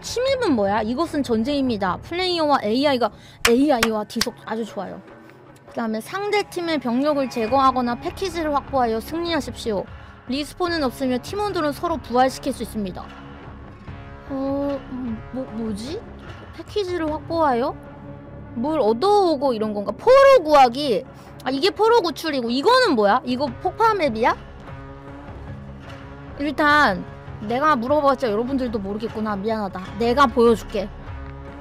침입은 뭐야? 이것은 전쟁입니다. 플레이어와 AI와 디속 아주 좋아요. 그 다음에 상대팀의 병력을 제거하거나 패키지를 확보하여 승리하십시오. 리스폰은 없으며 팀원들은 서로 부활시킬 수 있습니다. 뭐지? 패키지를 확보하여? 뭘 얻어오고 이런 건가? 포로 구하기! 아, 이게 포로 구출이고, 이거는 뭐야? 이거 폭파 맵이야? 일단 내가 물어봤자 여러분들도 모르겠구나. 미안하다. 내가 보여줄게.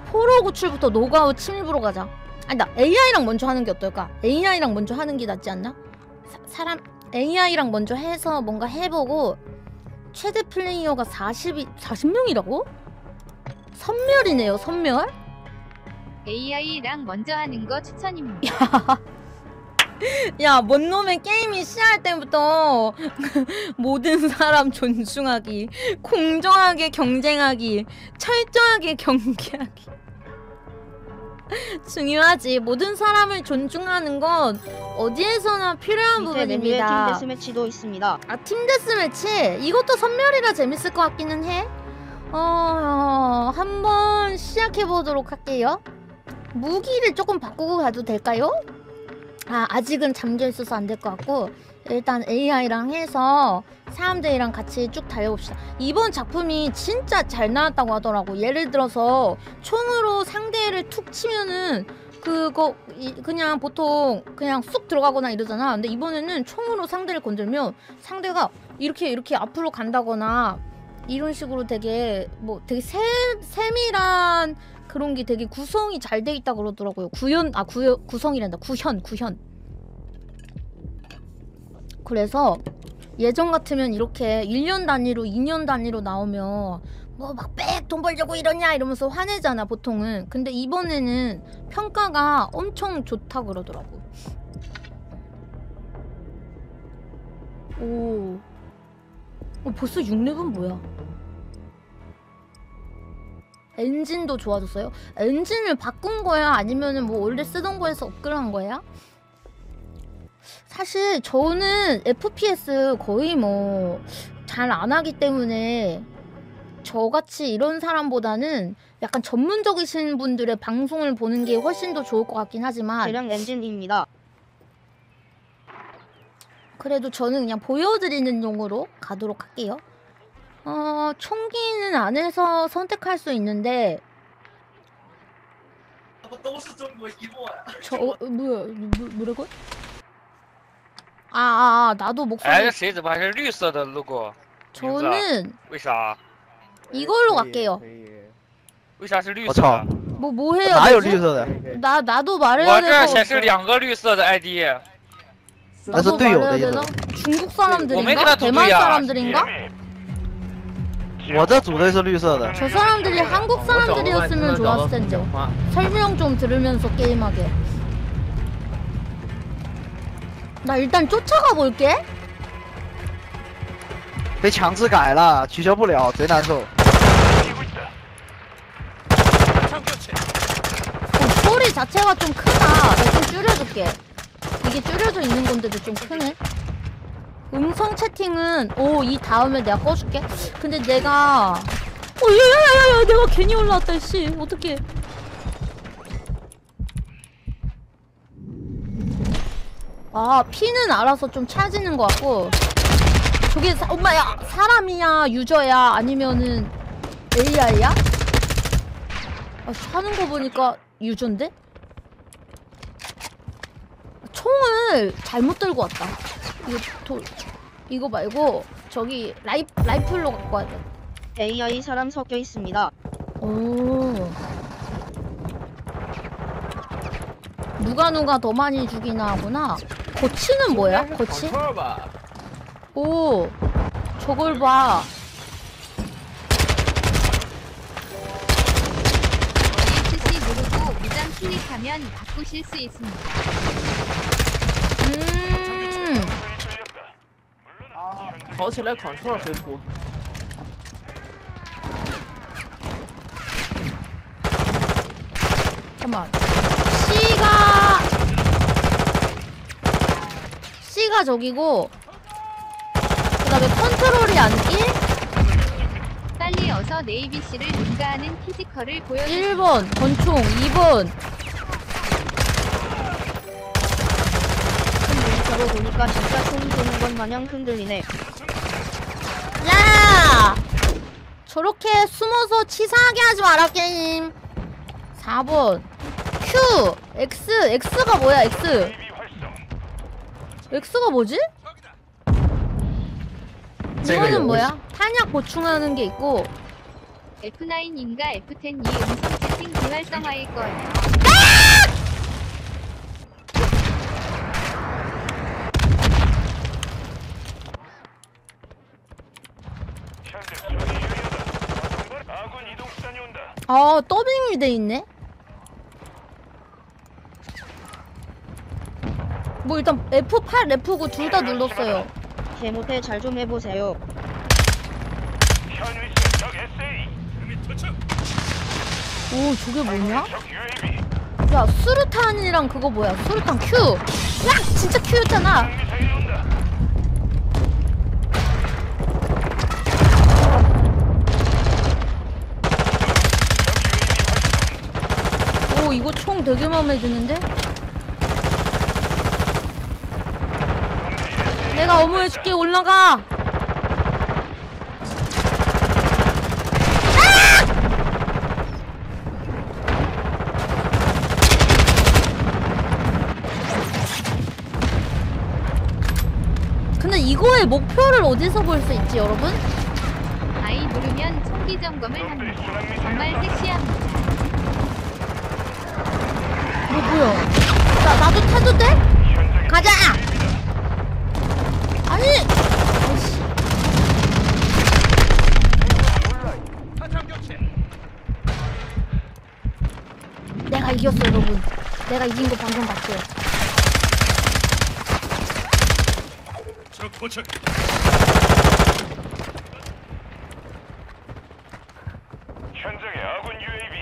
포로 구출부터 노가우 침입으로 가자. 아니다. AI랑 먼저 하는 게 어떨까? AI랑 먼저 하는 게 낫지 않나? AI랑 먼저 해서 뭔가 해보고. 최대 플레이어가 40명이라고? 선멸이네요. 선멸? AI랑 먼저 하는 거 추천입니다. 야, 뭔 놈의 게임이 시작할 때부터 모든 사람 존중하기, 공정하게 경쟁하기, 철저하게 경계하기. 중요하지. 모든 사람을 존중하는 건 어디에서나 필요한 부분입니다. 팀 데스매치도 있습니다. 아, 팀 데스매치? 이것도 선멸이라 재밌을 것 같기는 해. 한번 시작해보도록 할게요. 무기를 조금 바꾸고 가도 될까요? 아, 아직은 잠겨있어서 안 될 것 같고, 일단 AI랑 해서 사람들이랑 같이 쭉 달려봅시다. 이번 작품이 진짜 잘 나왔다고 하더라고. 예를 들어서 총으로 상대를 툭 치면은 그거 그냥 보통 그냥 쑥 들어가거나 이러잖아. 근데 이번에는 총으로 상대를 건들면 상대가 이렇게 앞으로 간다거나 이런 식으로 되게 뭐 되게 세밀한 그런 게 되게 구성이 잘 돼 있다 그러더라고요. 구현. 그래서 예전 같으면 이렇게 1년 단위로 2년 단위로 나오면 뭐 막 빽 돈 벌려고 이러냐 이러면서 화내잖아 보통은. 근데 이번에는 평가가 엄청 좋다 그러더라고. 오, 벌써 6렙은 뭐야? 엔진도 좋아졌어요? 엔진을 바꾼 거야? 아니면은 뭐 원래 쓰던 거에서 업그레이드한 거야? 사실 저는 FPS 거의 뭐 잘 안 하기 때문에 저같이 이런 사람보다는 약간 전문적이신 분들의 방송을 보는 게 훨씬 더 좋을 것 같긴 하지만, 대량 엔진입니다. 그래도 저는 그냥 보여드리는 용으로 가도록 할게요. 총기는 안에서 선택할 수 있는데, 뭐라고? 나도 목소리. 저는 이걸로 갈게요. 뭐 해요? 나도 말해야 되나? 나도 말해야 되나? 중국 사람들인가? 대만 사람들인가? 저 사람들이 한국 사람들이었으면 좋았을 텐데. 설명 좀 들으면서 게임하게. 나 일단 쫓아가 볼게. 被强制改了，取消不了，贼难受。 소리 자체가 좀 크다. 나 좀 줄여줄게. 이게 줄여져 있는 건데도 좀 크네. 음성 채팅은 이 다음에 내가 꺼줄게. 근데 내가 야야야야 내가 괜히 올라왔다 씨. 어떡해. 아, 피는 알아서 좀 찾는 것 같고. 저게 엄마야 사람이야 유저야 아니면은 AI야? 아, 사는 거 보니까 유저인데? 총을 잘못 들고 왔다. 이거 말고 저기 라이플로 갖고 와야 돼. AI 사람 섞여 있습니다. 오. 누가 더 많이 죽이나 하구나. 거치는 뭐야? 거치? 오, 저걸 봐. ESC 누르고 무장 클릭하면 바꾸실 수 있습니다. 더起来 컨트롤 회복. 잠깐만. C가 저기고, 그 다음에 컨트롤이 안 끼? 빨리 어서 네이비씨를 능가하는 피지컬을 보여주세요. 1번 권총, 2번. 근데 저거 보니까 진짜 총 도는 것 마냥 흔들리네. 야! 저렇게 숨어서 치사하게 하지 마라 게임. 4번 Q, X, X가 뭐야? X, X가 뭐지? 이거는 뭐야? 탄약 보충하는 게 있고 F9인가 F10이 음성 채팅 비활성화일 거예요. 아, 더빙이 돼 있네. 뭐 일단 F8, F9 둘 다 눌렀어요. 개못해. 잘 좀 해보세요. 오, 저게 뭐냐? 야, 수류탄이랑 그거 뭐야? 수류탄 Q! 야! 진짜 Q였잖아! 오, 이거 총 되게 마음에 드는데? 내가 어무해줄게. 올라가! 근데 이거의 목표를 어디서 볼 수 있지, 여러분? 아이 누르면 총기 점검을 합니다. 정말 섹시합니다. 뭐야? 나도 타도 돼? 가자! 아니! 아이씨. 내가 이겼어, 여러분. 내가 이긴 거 방금 봤어요. 현장에 아군 UAV.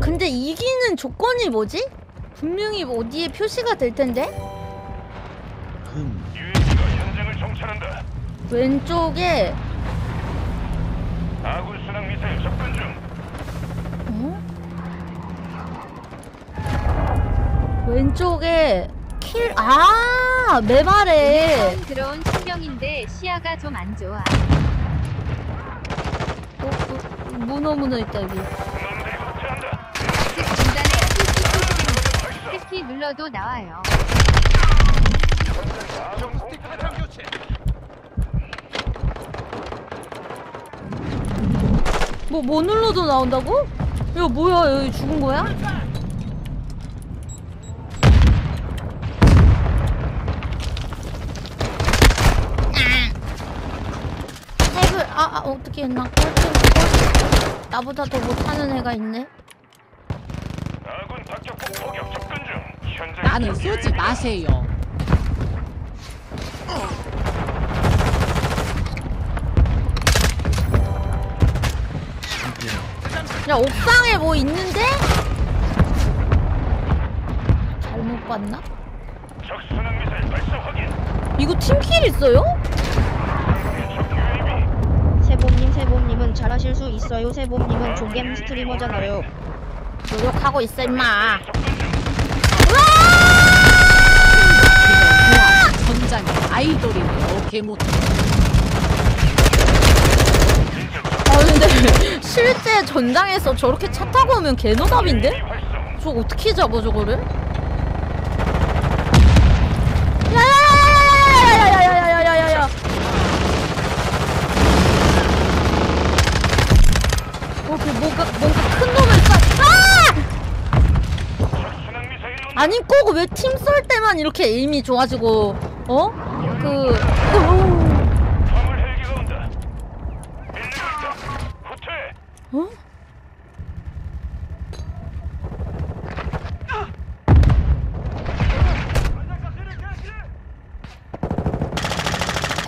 근데 이기는 조건이 뭐지? 분명히 뭐 어디에 표시가 될 텐데? UAV가 현장을 정찰한다. 왼쪽에 아군 순항 미사일 접근 중. 어? 왼쪽에 킬. 아, 메말에 처음 들어온 신경인데 시야가 좀 안 좋아. 문어 있다 여기. 특히 눌러도 나와요. 뭐 눌러도 나온다고? 야, 뭐야, 여기 죽은 거야? 핵을 어떻게 했나? 나보다 더 못하는 애가 있네. 나는 쏘지 마세요. 야, 옥상에 뭐 있는데? 잘못 봤나? 이거 팀킬 있어요? 새봄님은 잘하실 수 있어요. 새봄님은 조겜 스트리머잖아요. 노력하고 있어 임마. 우와! 전장에 아이돌이네요. 개모토. 아, 근데 실제 전장에서 저렇게 차 타고 오면 개노답인데? 저거 어떻게 잡아 저거를? 아니 꼭 왜 팀 쏠 때만 이렇게 에임이 좋아지고 어? 어?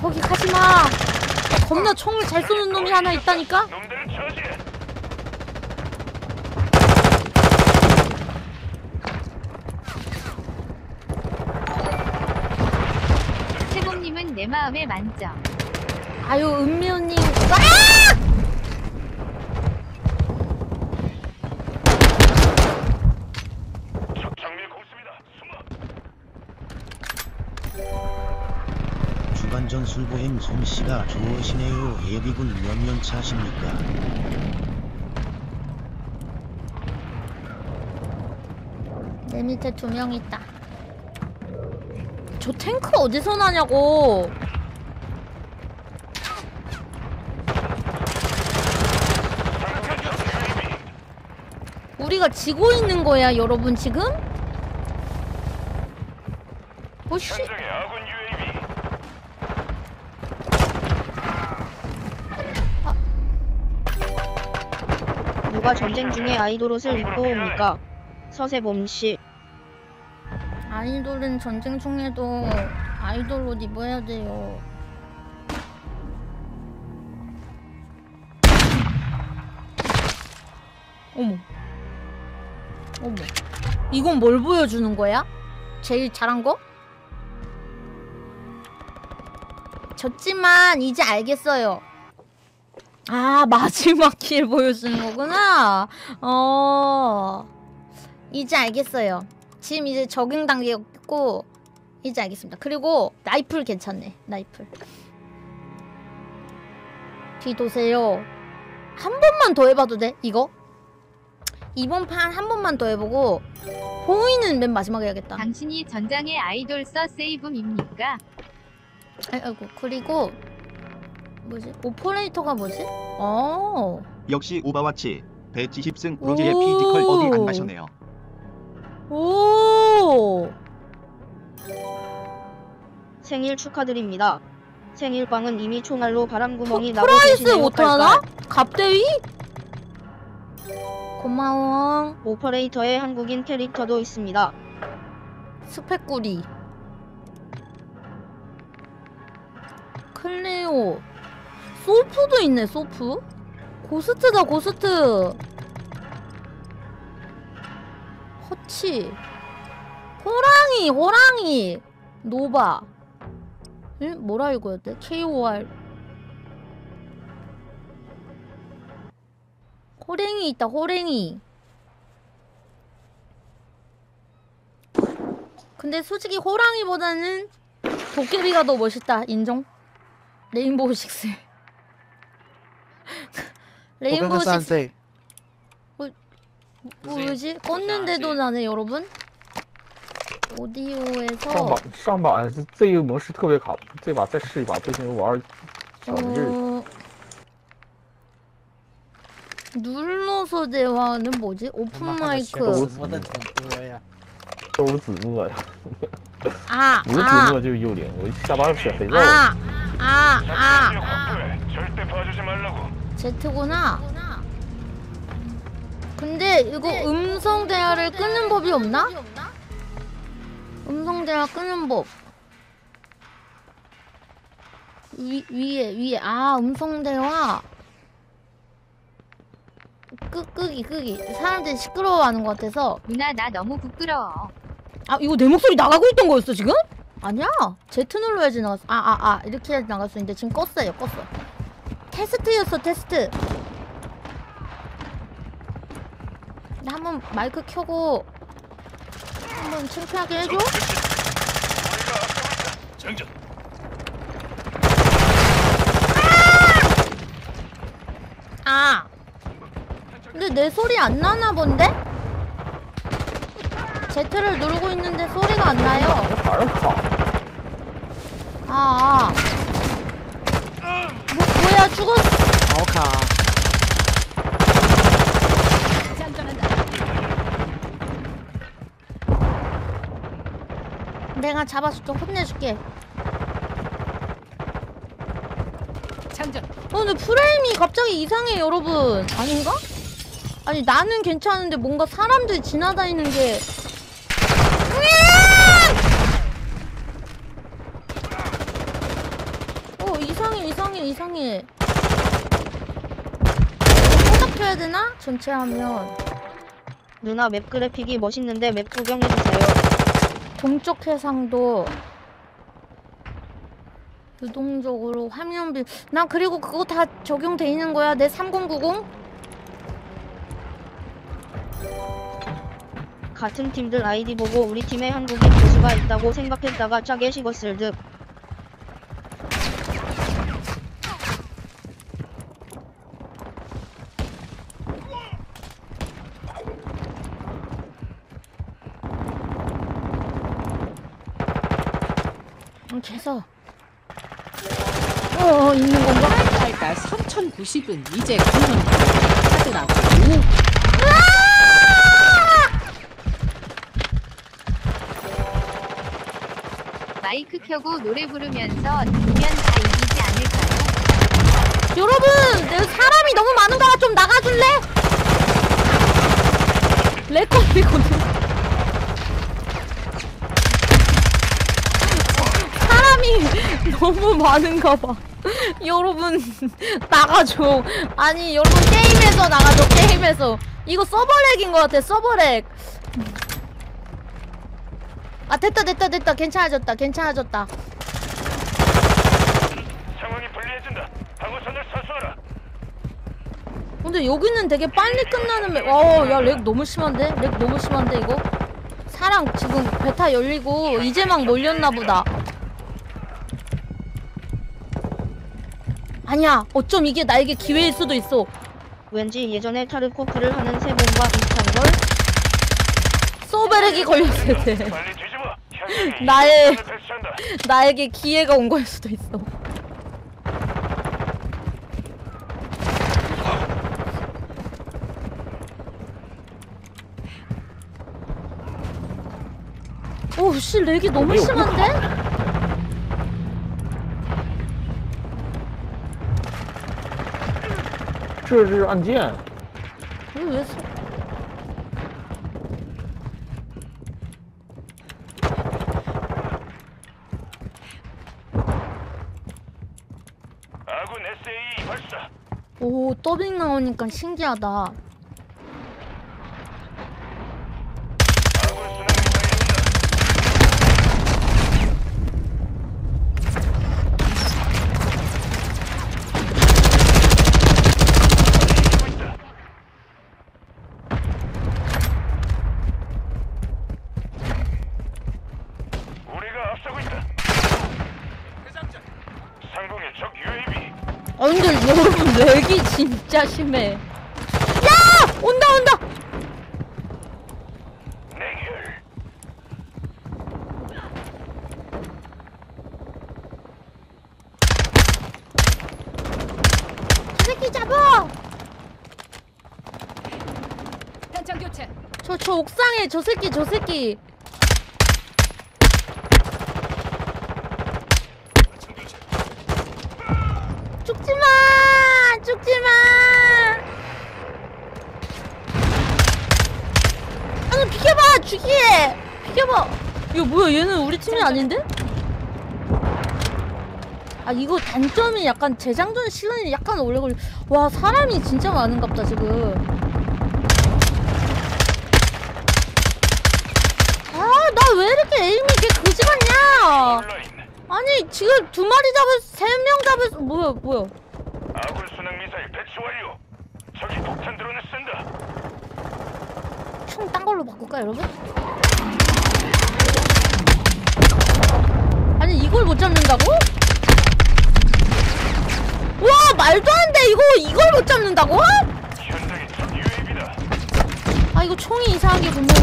거기 가지마. 겁나 총을 잘 쏘는 놈이 하나 있다니까? 새봄님은 내 마음에 만져. 아유 은미호님. 아! 전술보행 솜씨가 좋으시네요. 예비군 몇 년 차십니까? 내 밑에 두 명 있다. 저 탱크 어디서 나냐고. 우리가 지고 있는 거야 여러분 지금? 오씨 누가 전쟁 중에 아이돌옷을 입고 옵니까? 서새봄씨. 아이돌은 전쟁 중에도 아이돌옷 입어야 돼요. 어머 어머 이건 뭘 보여주는 거야? 제일 잘한 거? 졌지만 이제 알겠어요. 아, 마지막 길 보여주는 거구나. 이제 알겠어요. 지금 이제 적응 단계였고 이제 알겠습니다. 그리고 라이플 괜찮네. 라이플 뒤 도세요. 한 번만 더 해봐도 돼? 이거? 이번 판 한 번만 더 해보고 보이는 맨 마지막에 해야겠다. 당신이 전장의 아이돌 서새봄입니까? 아이고 그리고 뭐지? 오퍼레이터가 뭐지? 어. 역시 오바와치 170승 브론즈의 피지컬 어디 안 가셨네요. 오. 생일 축하드립니다. 생일빵은 이미 총알로 바람구멍이 나고 계시네요. 프라이스 못하나? 갑대위? 고마워. 오퍼레이터에 한국인 캐릭터도 있습니다. 스펙구리 클레오 소프도 있네. 소프? 고스트다 고스트. 허치 호랑이 호랑이 노바. 응? 뭐라 읽어야 돼? KOR 호랭이 있다. 호랭이 근데 솔직히 호랑이보다는 도깨비가 더 멋있다. 인정? 레인보우 식스 레인보우 식스. 뭐지? 껐는데도 나네 여러분? 오디오에서 上榜这个模式特别好，这把再试一把，最近玩小日。 눌러서 대화는 뭐지? 오픈 마이크. 절대 봐주지 말라고. Z구나. 근데 이거 음성 대화를 끄는 법이 없나? 음성 대화 끄는 법. 위에 아 음성 대화. 끄기 사람들이 시끄러워하는 것 같아서. 누나 나 너무 부끄러워. 아 이거 내 목소리 나가고 있던 거였어 지금? 아니야! Z 눌러야지 나갔어. 이렇게 해야지 나갈 수 있는데 지금 껐어요. 껐어. 테스트였어 테스트. 나 한번 마이크 켜고 한번 창피하게 해줘. 아! 근데 내 소리 안 나나 본데? Z를 누르고 있는데 소리가 안 나요. 뭐야 죽었어. 내가 잡아줄게. 혼내줄게. 장전. 근데 프레임이 갑자기 이상해 여러분. 아닌가? 아니 나는 괜찮은데 뭔가 사람들이 지나다니는 게 이상해. 포착해야 되나? 전체하면. 누나 맵 그래픽이 멋있는데 맵 구경해주세요. 동쪽 해상도 유동적으로 화면비. 난 그리고 그거 다 적용돼 있는 거야 내 3090? 같은 팀들 아이디 보고 우리 팀에 한국인 고수가 있다고 생각했다가 짜게 식었을 듯. 계속. 있는 건가? 그러니까 3,090은 이제 그만 하더라고. 마이크 켜고 노래 부르면서 들면 다 이기지 않을까요? 여러분, 사람이 너무 많은가 좀 나가줄래? 레코드거든. 너무 많은가봐. 여러분 나가줘. 아니 여러분 게임에서 나가줘. 게임에서. 이거 서버렉인 것 같아. 서버렉. 아 됐다. 괜찮아졌다. 상황이 불리해진다. 방어선을 사수하라. 근데 여기는 되게 빨리 끝나는 맵. 야 렉 너무 심한데? 이거? 사랑 지금 베타 열리고 이제 막 몰렸나보다. 아니야, 어쩜 이게 나에게 기회일 수도 있어. 왠지 예전에 타르코프를 하는 새봄과 비슷한 걸? 소베렉이 걸렸을 때 나에게 기회가 온 걸 수도 있어. 오우 씨, 렉이 너무 심한데? 안 돼. 왜 아군 SA 발사. 오, 더빙 나오니까 신기하다. 아군 렉이 진짜 심해. 야! 온다! 저 새끼 잡아! 단창 교체. 저 옥상에 저 새끼. 죽지마! 아니 비켜봐! 죽이해! 비켜봐! 이거 뭐야 얘는 우리 팀이 아닌데? 아 이거 단점이 약간 재장전 시간이 약간 오래 걸려. 와 사람이 진짜 많은갑다 지금. 아 나 왜 이렇게 에임이 이렇게 거지 같냐! 아니 지금 2마리 잡았어 3명 잡았어. 뭐야 아군 순항 미사일 배치 완료. 저기 폭탄 드론을 쓴다. 총 딴 걸로 바꿀까 여러분? 아니 이걸 못 잡는다고? 와 말도 안 돼. 이걸 못 잡는다고? 현장에 첫 UAV다. 아 이거 총이 이상하게 분명해.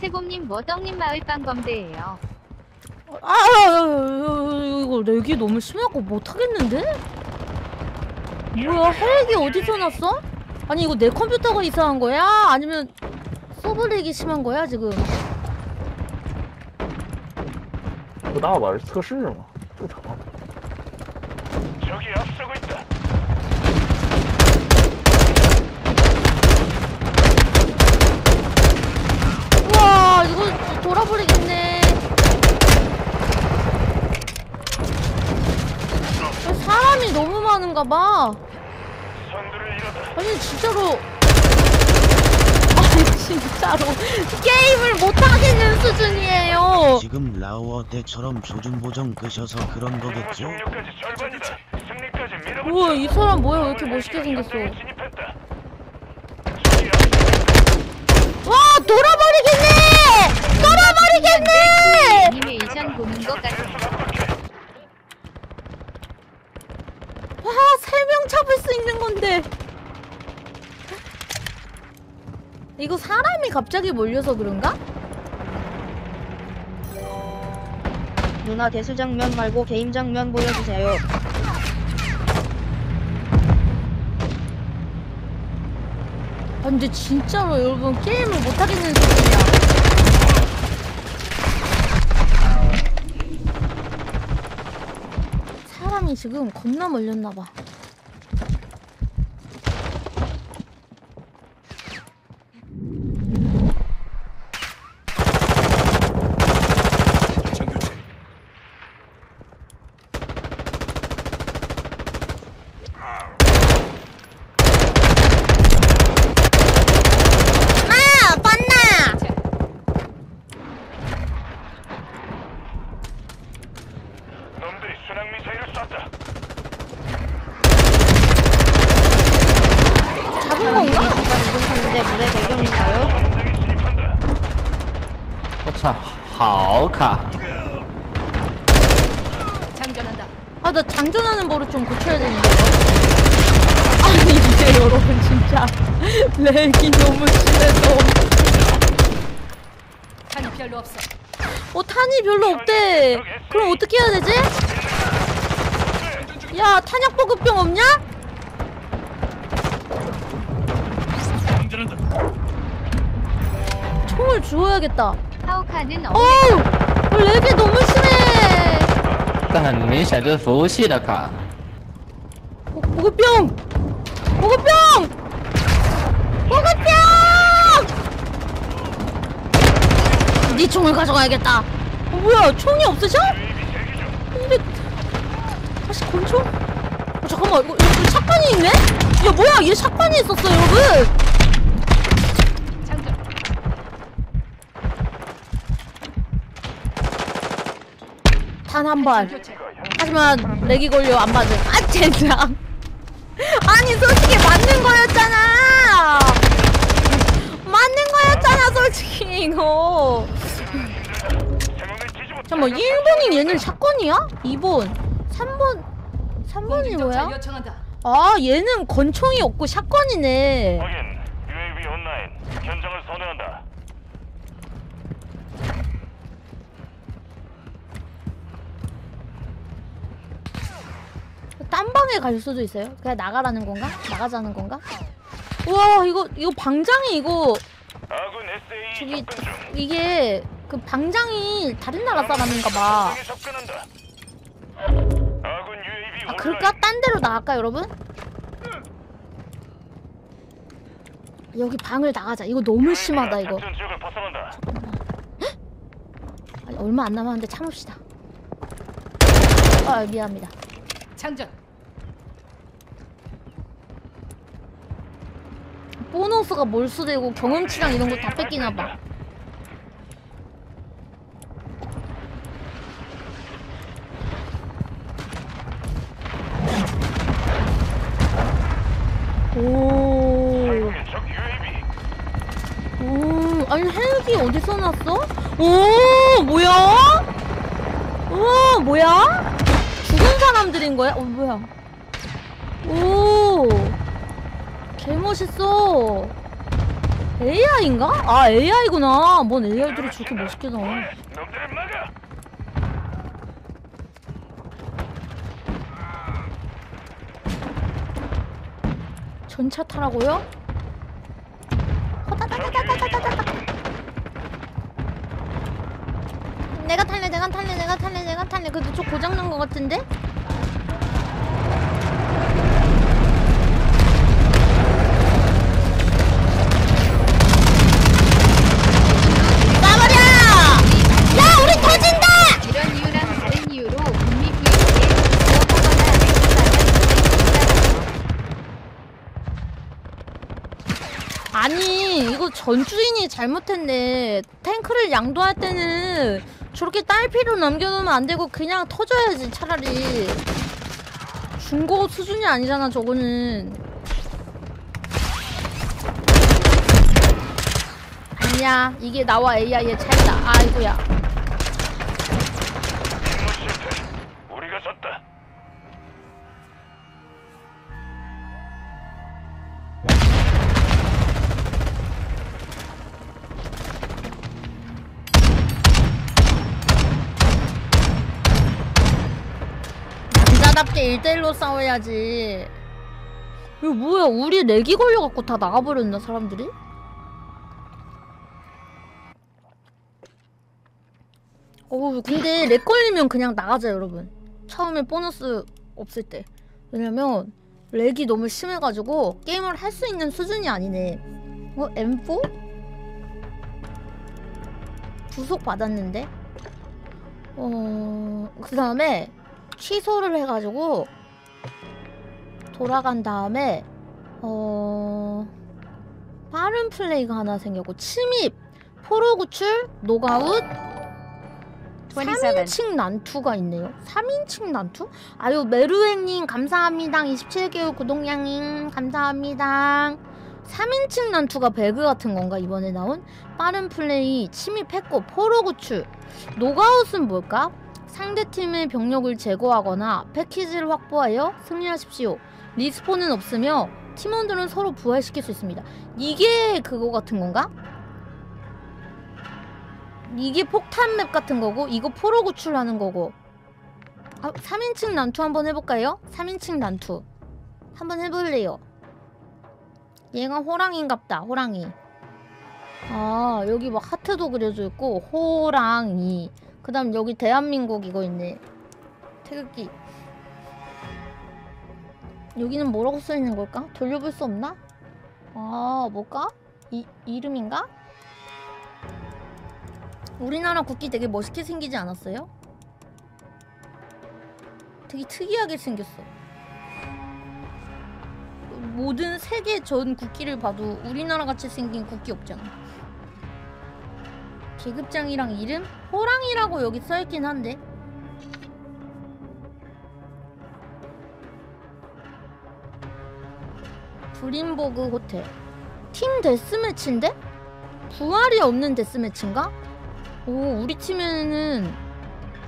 새봄님 머덩님 마을빵검대예요. 이거 렉이 너무 심해갖고 못하겠는데? 뭐야, 헬기 어디서 났어? 아니 이거 내 컴퓨터가 이상한 거야? 아니면 서브렉이 심한 거야 지금? 不大玩测试吗正常 저기 앞서고 있다. 우와 이거 돌아버리겠네. 사람이 너무 많은가 봐. 아니 진짜로, 아니 진짜로 게임을 못하겠는 수준이에요. 지금 라오어 때처럼 조준 보정 끄셔서 그런 거겠죠? 우와 이 사람 뭐야, 왜 이렇게 멋있게 생겼어. 와 돌아버리겠네! 돌아버리겠네! 님의 이전 보는 것 같아. 와 3명 잡을 수 있는 건데 이거 사람이 갑자기 몰려서 그런가? 누나 대수 장면 말고 게임 장면 보여주세요. 아 근데 진짜로 여러분 게임을 못하겠는 소리야. 사람이 지금 겁나 몰렸나봐. 렉이 너무 심해서 탄이 별로 없어. 어 탄이 별로 없대. 그럼 어떻게 해야 되지? 야 탄약 보급병 없냐? 총을 주워야겠다. 하우카는 어우 렉이 너무 심해. 但很明显这是服务器的卡 보급병! 보급병! 보급병! 네 총을 가져가야겠다. 어, 뭐야 총이 없으셔? 근데 다시 권총? 어, 잠깐만 이거 여기 샷건이 있네? 야 뭐야 얘 샷건이 있었어 여러분. 장전. 단 한 발. 하지만 렉이 걸려 안 맞음. 아 젠장. 아니 솔직히 맞는 거였잖아. 맞는 거였잖아 솔직히 이거. 잠깐만 1번이 얘는 샷건이야? 2번 3번 3번이 뭐야? 아 얘는 권총이 없고 샷건이네. 딴 방에 갈 수도 있어요? 그냥 나가라는 건가? 나가자는 건가? 우와 이거 방장이 이거 저기 이게 그 방장이 다른 나라 사람인가 봐. 아 그럴까? 딴 데로 나갈까 여러분? 여기 방을 나가자. 이거 너무 심하다 이거. 아니 얼마 안 남았는데 참읍시다. 아 미안합니다. 장전. 보너스가 몰수되고 경험치랑 이런 거 다 뺏기나 봐. 오. 아니 헬기 어디서 났어? 오, 뭐야? 오, 뭐야? 죽은 사람들인 거야? 어 뭐야? 오, 개 멋있어. AI인가? 아 AI구나. 뭔 AI들이 저렇게 멋있게 나와? 전차 타라고요? 호다다다다다다다다. 내가 탈래, 내가 탈래, 내가 탈래, 내가 탈래. 근데 저 고장난 거 같은데? 아니 이거 전주인이 잘못했네. 탱크를 양도할 때는 저렇게 딸피로 남겨놓으면 안되고 그냥 터져야지. 차라리 중고 수준이 아니잖아 저거는. 아니야 이게 나와 AI의 차이다. 아이고야 우리가 졌다. 답게 1대1로 싸워야지. 이거 뭐야, 우리 렉이 걸려갖고 다 나가버렸나 사람들이? 어우 근데 렉 걸리면 그냥 나가자 여러분. 처음에 보너스 없을 때. 왜냐면 렉이 너무 심해가지고 게임을 할 수 있는 수준이 아니네. 어? M4? 구속 받았는데? 그 다음에 취소를 해가지고 돌아간 다음에 빠른 플레이가 하나 생겼고 침입, 포로 구출, 노가웃, 3인칭 난투가 있네요. 3인칭 난투? 아유 메루행님 감사합니다. 27개월 구독량님 감사합니다. 3인칭 난투가 배그 같은 건가? 이번에 나온 빠른 플레이, 침입했고 포로 구출, 노가웃은 뭘까? 상대팀의 병력을 제거하거나 패키지를 확보하여 승리하십시오. 리스폰은 없으며 팀원들은 서로 부활시킬 수 있습니다. 이게 그거 같은 건가? 이게 폭탄 맵 같은 거고 이거 포로 구출하는 거고. 아, 3인칭 난투 한번 해볼까요? 3인칭 난투 한번 해볼래요. 얘가 호랑이인갑다. 호랑이. 아 여기 막 하트도 그려져 있고 호랑이. 그 다음 여기 대한민국 이거 있네. 태극기. 여기는 뭐라고 써있는 걸까? 돌려볼 수 없나? 아 뭘까? 이름인가? 우리나라 국기 되게 멋있게 생기지 않았어요? 되게 특이하게 생겼어. 모든 세계 전 국기를 봐도 우리나라같이 생긴 국기 없잖아. 계급장이랑 이름? 호랑이라고 여기 써있긴 한데. 브림보그 호텔. 팀 데스매치인데? 부활이 없는 데스매치인가? 오 우리 팀에는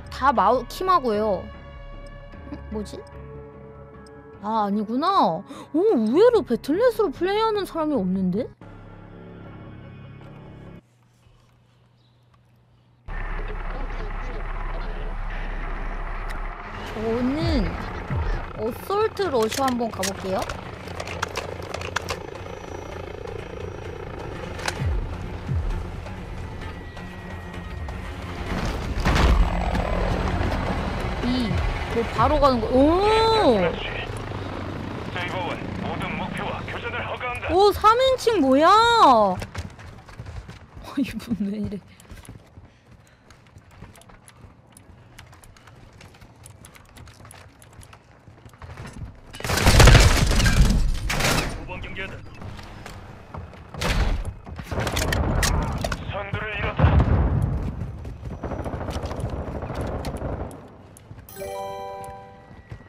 다 마우킴하고요. 뭐지? 아 아니구나. 오 의외로 배틀넷으로 플레이하는 사람이 없는데? 저는 어솔트 러쉬 한번 가볼게요. 뭐 바로 가는 거. 오! 오, 3인칭 뭐야? 이분 왜 이래?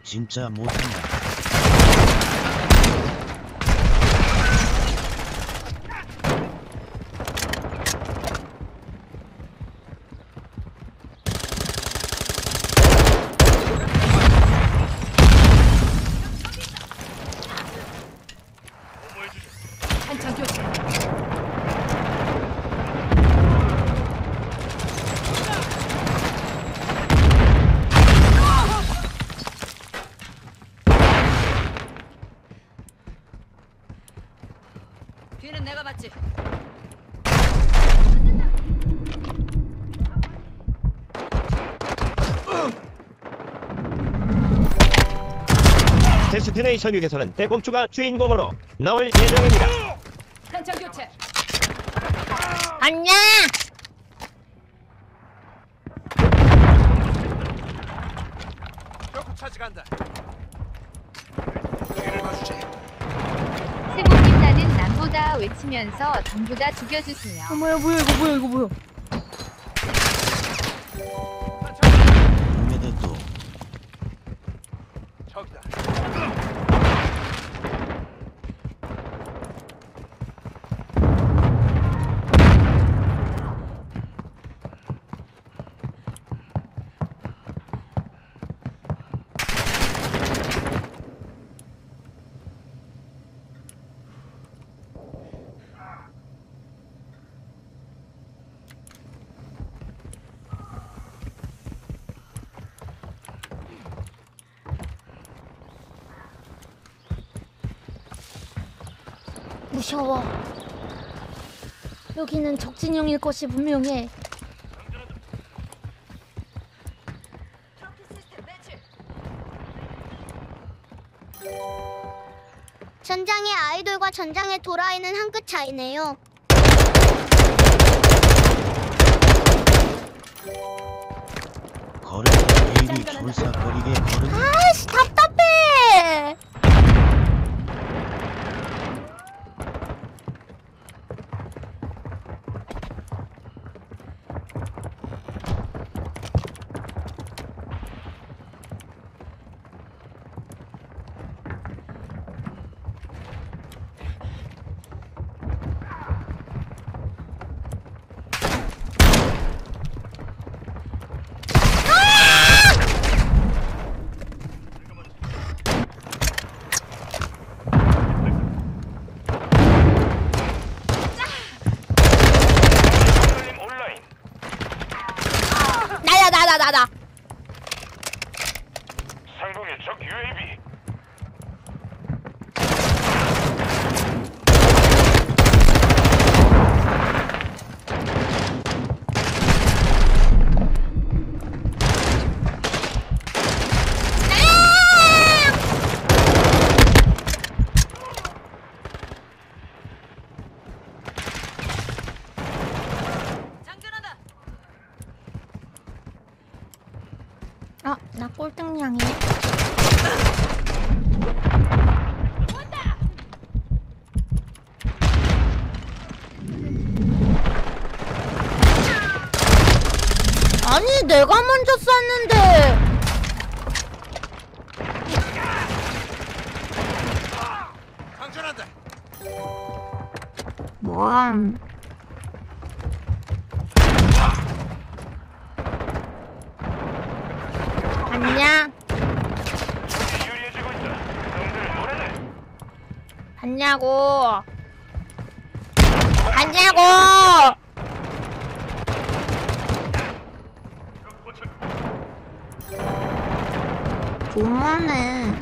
진짜 못한다. 뒤는 내가 봤지. 데스티네이션 6에서는 떼꼼추가 주인공으로 나올 예정입니다. 탄창 교체. 안녕. 벽 차지간다. 세모님 나는 남보다 외치면서 전부 다 죽여주세요. 뭐야 뭐야 이거 뭐야 이거 뭐야. 무서워. 여기는 적진형일 것이 분명해. 전장의 아이돌과 전장의 도라이는 한 끗 차이네요. 걸을 때 일이 졸싹거리게 걸은. 아이씨 답답해. 꼴등량이 아니 내가 먼저 쐈는데. 강전한다. 뭐함. 안녕. 안냐고. 안냐고. 고마네.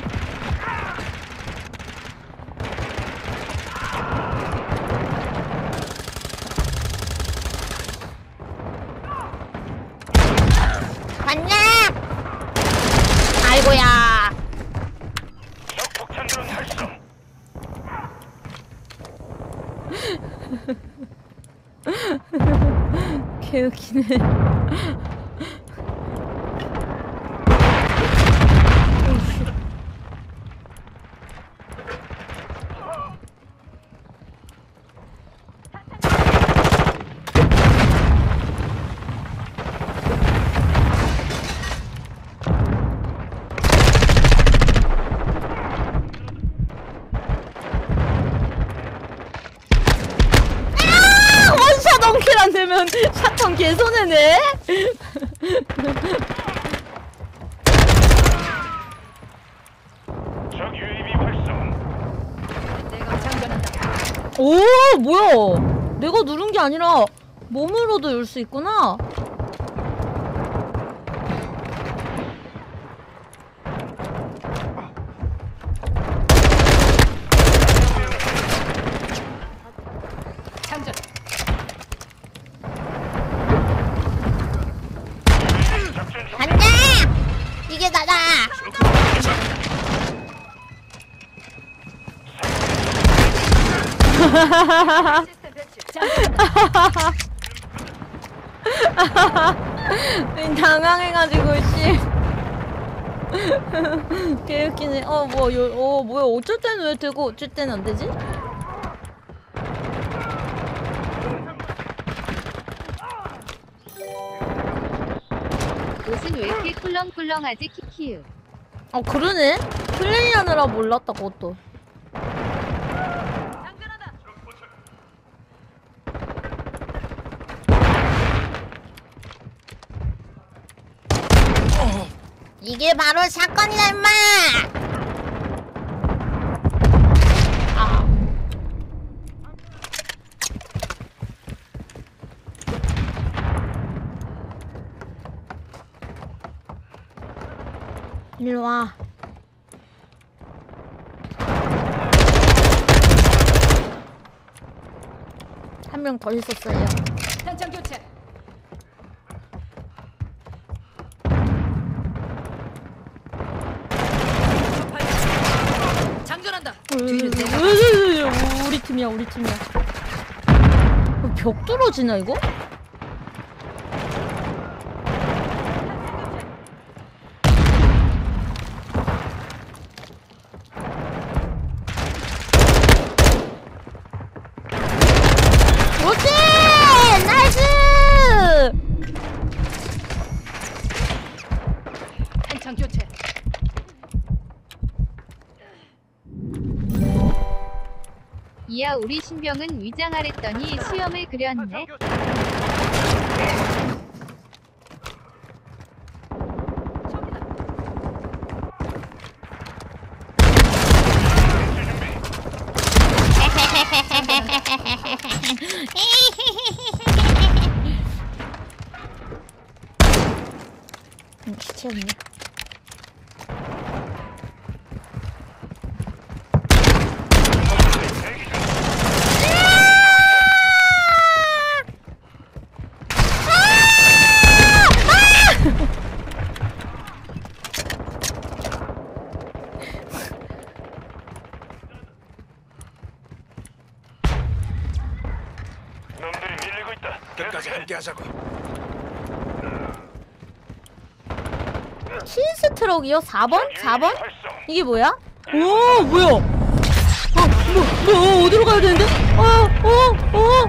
개웃기네. 샷건 개손해네. 적 UAV 활성. 내가 장전한다. 오 뭐야? 내가 누른 게 아니라 몸으로도 열 수 있구나. 당황해가지고 씨. 개웃기네. 뭐야 어쩔 때는 왜 되고 어쩔 때는 안 되지? 옷은 왜 이렇게 꿀렁꿀렁하지 키키유? 아 그러네? 플레이하느라 몰랐다 그것도. 이게 바로 사건이다 임마! 일로와. 한 명 더 있었어요. 현장 교체. 우리 팀이야, 우리 팀이야. 벽 떨어지나 이거? 그렇지! 나이스! 한창 교체. 이야 우리 신병은 위장하랬더니 수염을 그렸네. 시체였네. 끝까지 함께하자고. 힐스 트럭이요? 4번? 4번? 이게 뭐야? 오 뭐야? 어디로 가야 되는데? 어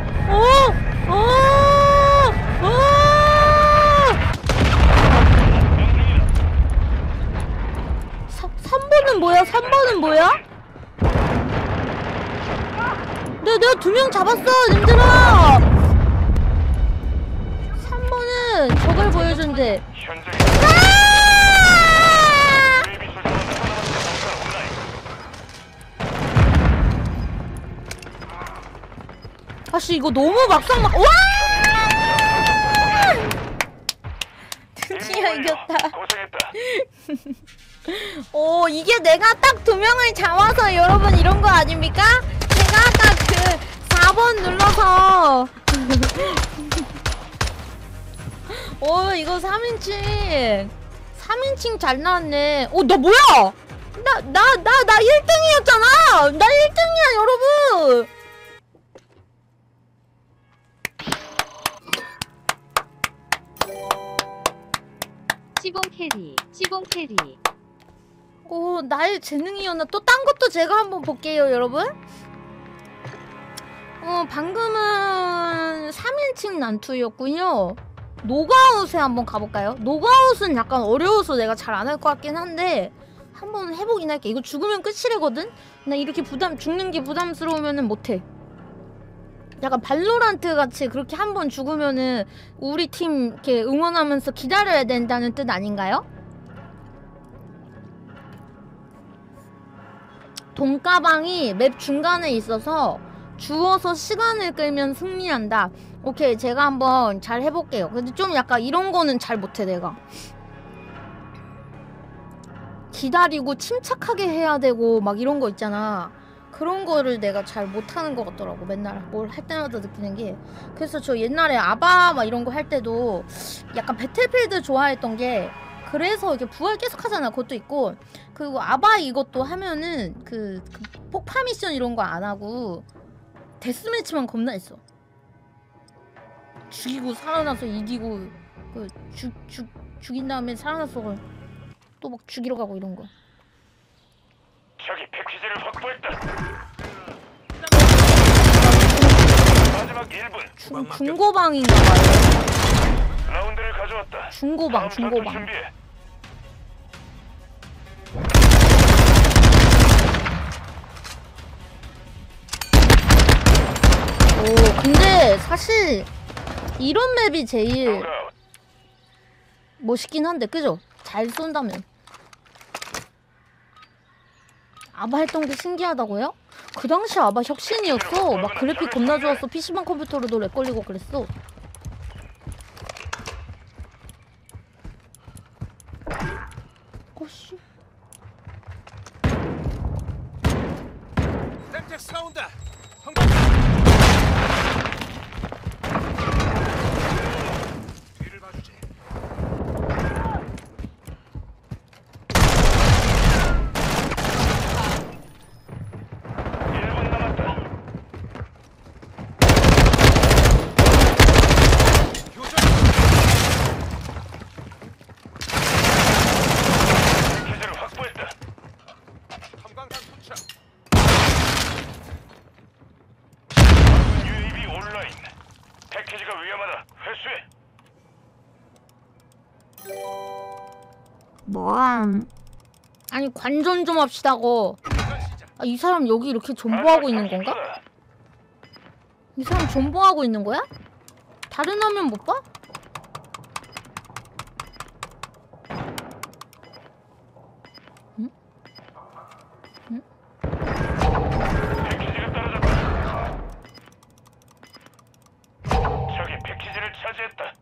3번은 뭐야? 3번은 뭐야? 내가 2명 잡았어 님들아. 저걸 보여준대. 아씨 이거 너무 막상 막. 와! 드디어 이겼다. 오 이게 내가 딱 2명을 잡아서 여러분 이런 거 아닙니까? 제가 아까 그 4번 눌러서. 오 이거 3인칭 3인칭 잘 나왔네. 오 나 뭐야? 나 1등이었잖아! 나 1등이야 여러분! 시봉 캐리 시봉 캐리. 오 나의 재능이었나? 또 딴 것도 제가 한번 볼게요 여러분. 방금은 3인칭 난투였군요. 노가웃에 한번 가볼까요? 노가웃은 약간 어려워서 내가 잘 안 할 것 같긴 한데 한번 해보긴 할게. 이거 죽으면 끝이래거든? 나 이렇게 죽는 게 부담스러우면은 못해. 약간 발로란트 같이 그렇게 한번 죽으면은 우리 팀 이렇게 응원하면서 기다려야 된다는 뜻 아닌가요? 돈가방이 맵 중간에 있어서 주워서 시간을 끌면 승리한다. 오케이 제가 한번 잘 해볼게요. 근데 좀 약간 이런 거는 잘 못해. 내가 기다리고 침착하게 해야 되고 막 이런 거 있잖아. 그런 거를 내가 잘 못하는 것 같더라고. 맨날 뭘 할 때마다 느끼는 게. 그래서 저 옛날에 아바 막 이런 거 할 때도 약간 배틀필드 좋아했던 게 그래서 이렇게 부활 계속 하잖아. 그것도 있고 그리고 아바 이것도 하면은 폭파 미션 이런 거 안 하고 데스매치만 겁나 했어. 죽이고 살아나서 이기고 그 죽인 다음에 살아나서 또 막 죽이러 가고 이런 거. 저기 패키지를 확보했다. 마지막 1분. 중고방인가 봐요. 라운드를 가져왔다. 중고방. 오, 근데 사실 이런 맵이 제일 멋있긴 한데, 그죠? 잘 쏜다면. 아바 했던 게 신기하다고요? 그 당시 아바 혁신이었어. 막 그래픽 겁나 좋았어. PC방 컴퓨터로도 렉 걸리고 그랬어. 고씨. 램텍스 나온다. 아니 관전 좀 합시다고. 아, 이 사람 여기 이렇게 존버하고 있는 건가? 이 사람 존버하고 있는 거야? 다른 화면 못 봐? 응? 응? 패키지가 떨어졌다. 저기 패키지를 차지했다.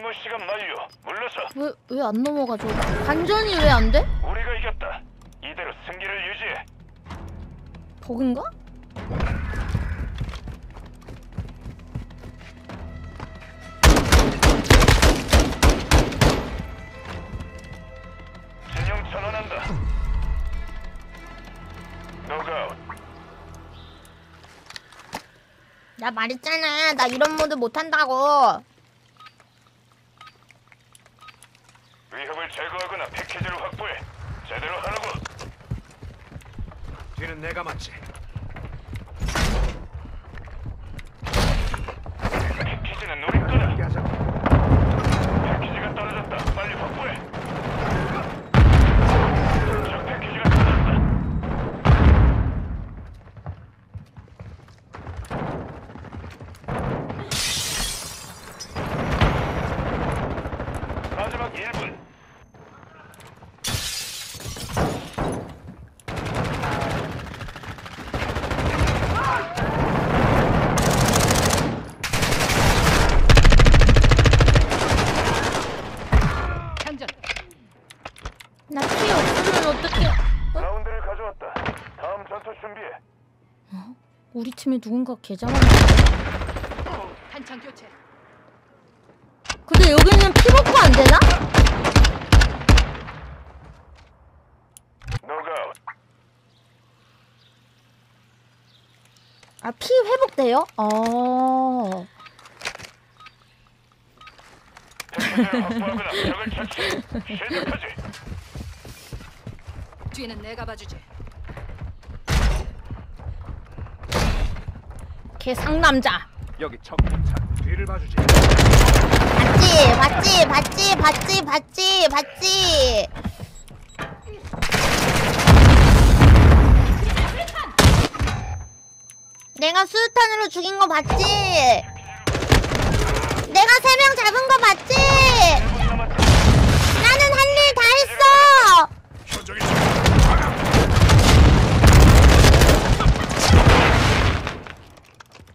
임무 시간 만료. 물러서. 왜 안 넘어가죠? 반전이 왜 안 돼? 우리가 이겼다. 이대로 승기를 유지해. 버그인가? 진영 전환한다. 노가웃. 나 말했잖아. 나 이런 모드 못한다고. 위협을 제거하거나 패키지를 확보해. 제대로 하라고. 뒤는 내가 맞지. 패키지는 우리 거다. 패키지가 떨어졌다. 빨리 확보해. 저 패키지가 떨어졌다. 마지막 1분. 우리 팀에 누군가 개장한. 한창 교체. 근데 여기는 피 먹고 안 되나? 노가웃. 아, 피 회복돼요? 어. 뒤에는 내가 봐주지. 개 상남자. 여기 적군차 뒤를 봐주지. 봤지. 내가 수류탄으로 죽인 거 봤지. 내가 3명 잡은 거 봤지. 나는 한 일 다 했어.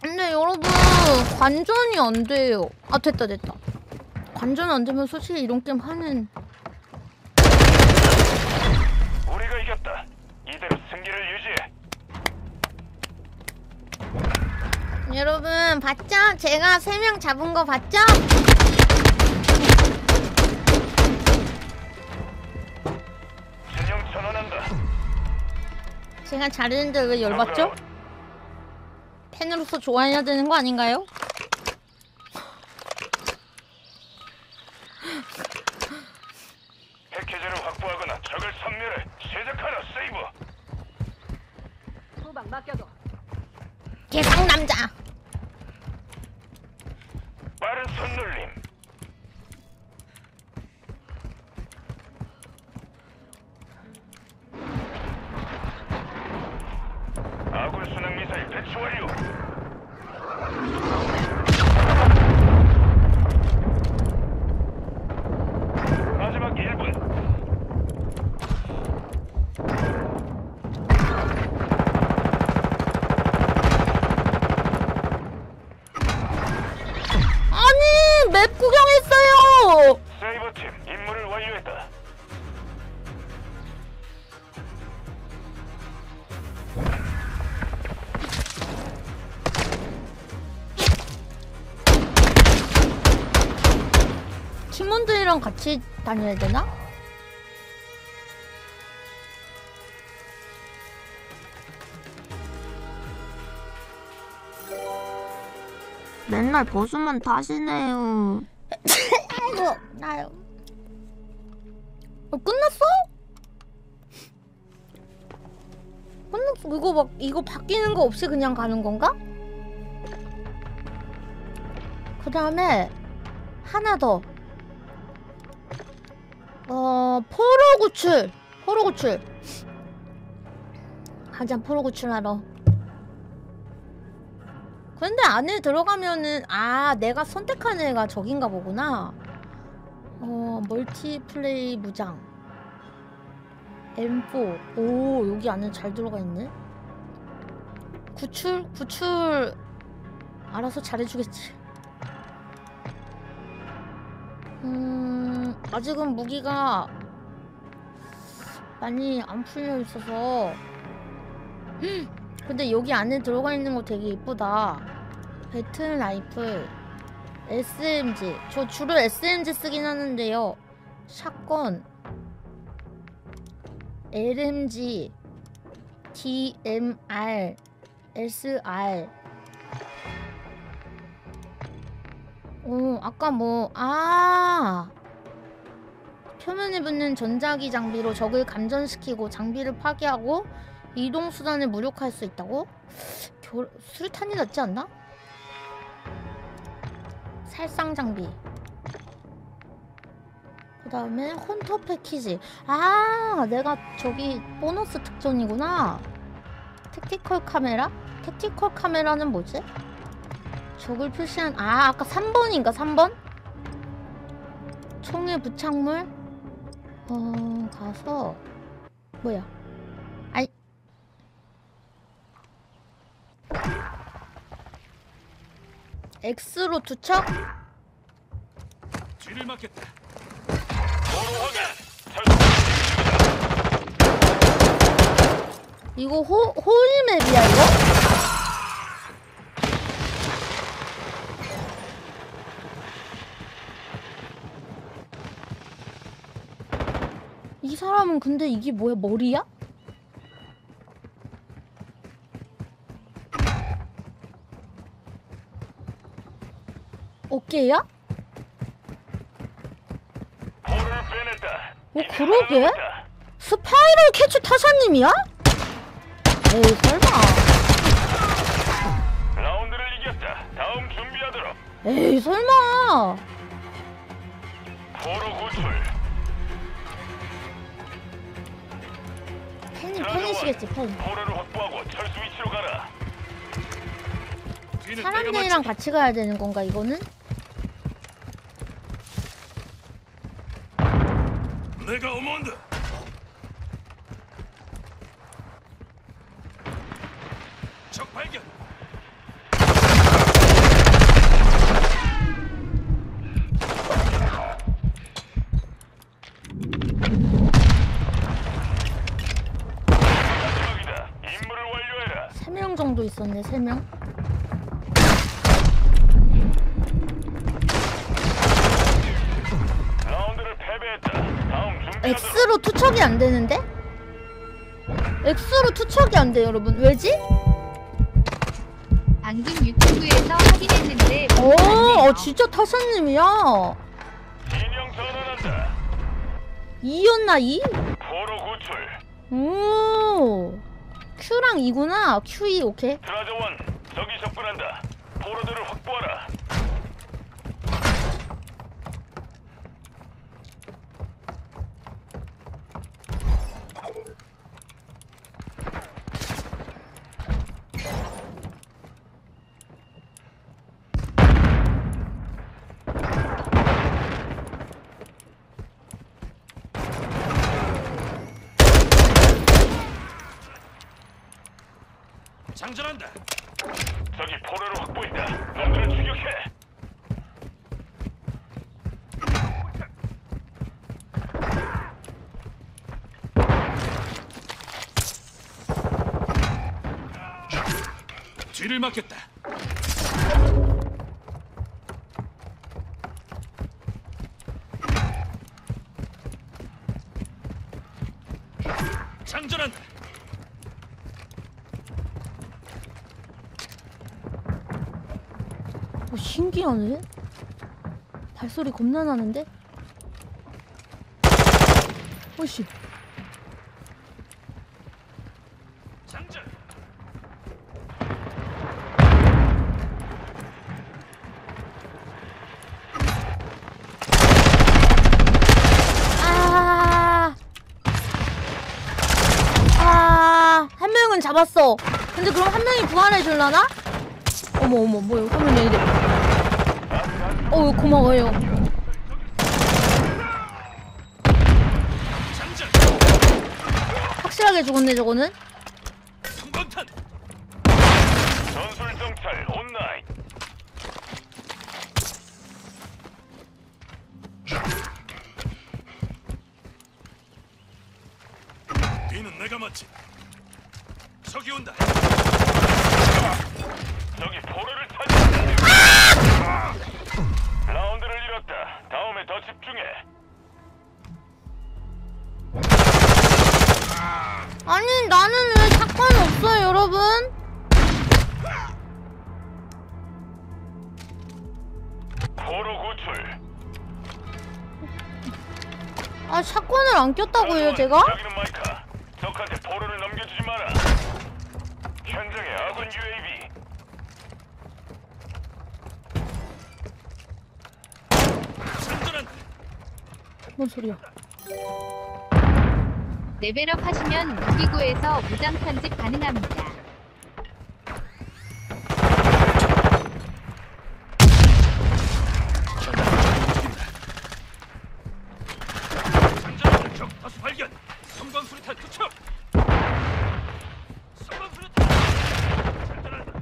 근데 여러분 관전이 안 돼요. 아, 됐다. 관전 안 되면 솔직히 이런 게임 하는. 우리가 이겼다. 이대로 승기를 유지해. 여러분 봤죠? 제가 3명 잡은 거 봤죠? 진영 전환한다. 제가 잘했는데 왜 열받죠? 팬으로서 좋아해야 되는 거 아닌가요? 패키지를 확보하거나 적을 섬멸해. 시작하라, 세이브. 후방 맡겨둬. 개성 남자. 빠른 손놀림. 아군 순항 미사일 배치 완료. 마지막 1분. 아니, 맵 구경했어요. 세이버 팀 임무를 완료했다. 팀원들이랑 같이 다녀야 되나? 맨날 버스만 타시네요. 아이고, 나요. 끝났어? 끝났어. 이거 바뀌는 거 없이 그냥 가는 건가? 그 다음에 하나 더. 포로구출! 포로구출! 가자, 포로구출하러. 근데 안에 들어가면은, 아, 내가 선택한 애가 저긴가 보구나. 멀티플레이 무장. M4. 오, 여기 안에 잘 들어가 있네. 구출? 구출. 알아서 잘해주겠지. 아직은 무기가 많이 안 풀려 있어서. 근데 여기 안에 들어가 있는 거 되게 이쁘다. 배틀 라이플, SMG. 저 주로 SMG 쓰긴 하는데요. 샷건, LMG, DMR, SR. 오, 아까 뭐, 아, 표면에 붙는 전자기 장비로 적을 감전시키고 장비를 파괴하고 이동수단을 무력화할 수 있다고? 수류탄이 낫지 않나? 살상 장비. 그 다음에 헌터 패키지. 아, 내가 저기 보너스 특전이구나. 택티컬 카메라? 택티컬 카메라는 뭐지? 적을 표시한, 아, 아까 3번인가? 3번? 총의 부착물? 가서, 뭐야? 아이. X로 투척? 뒤를 막겠다. 이거 호일 맵이야, 이거? 이 사람은 근데 이게 뭐야? 머리야? 어깨야? 오, 그러게? 스파이럴 캐치 타사님이야? 에이, 설마. 라운드를 이겼다. 다음 준비하도록. 에이, 설마. 포로 구출. 팬이시겠지, 팬. 사람들이랑 같이 가야 되는 건가, 이거는? 내가 어머한다. 적 발견. 정도 있었네, 3명. 라운드를 패배했다. 다음 준비. X로 투척이 안 되는데? X로 투척이 안 돼요, 여러분. 왜지? 방금 유튜브에서 확인했는데 어 진짜 타샤님이야. 인명 전환한다. 2였나 2? 포로 구출. 오 Q랑 2구나. Q2 오케이. 드라저원 적이 접근한다. 포로들을 확보하라. 장전한다. 저기 포로를 확보했다. 놈들을 추격해. 뒤를 막겠다. 장전한다. 신기하네. 발소리 겁나 나는데? 어이씨. 장전. 한 명은 잡았어. 근데 그럼 한 명이 부활해 줄라나? 어머어머 뭐야 화면 왜 이래. 어우 고마워요. 확실하게 죽었네 저거는. 성방탄. 전술 정찰 온라인. 뒤는 내가 맞지. 저기 온다. 저기 포로를 찾았다. 라운드를 잃었다. 다음에 더 집중해. 아니 나는 왜 사건 없어요 여러분? 포로 구출. 아 사건을 안 꼈다고요 제가? 여기는 마이카. 적한테 포로를 넘겨주지 마라. 현장에 아군 UAV. 뭔 소리야? 레벨업 하시면 무기고에서 무장 편집 가능합니다. 장전 적 다수 발견. 섬광 수리탄 투척. 섬광 수리탄. 장전한다.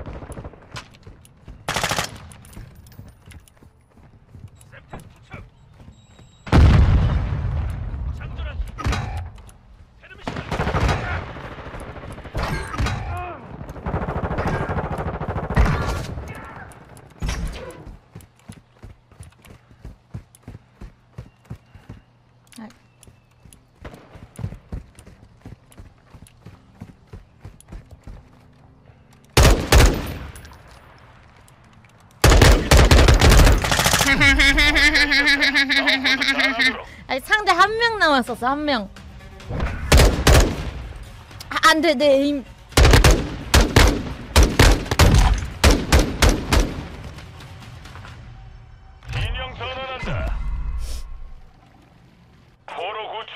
아니 상대 한 명 남았었어 한 명. 아, 안돼 내 에임. 인형 전환한다. 포로 구출.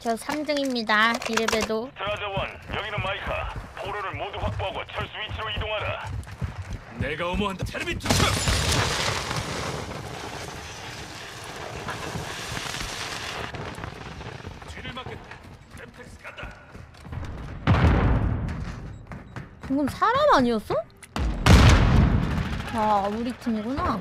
저 3등입니다. 1레벨도. 드라자원 여기는 마이카. 포로를 모두 확보하고 철수 위치로 이동하라. 내가 어머한다. 테르미 투척. 방금 사람 아니었어? 아 우리 팀이구나.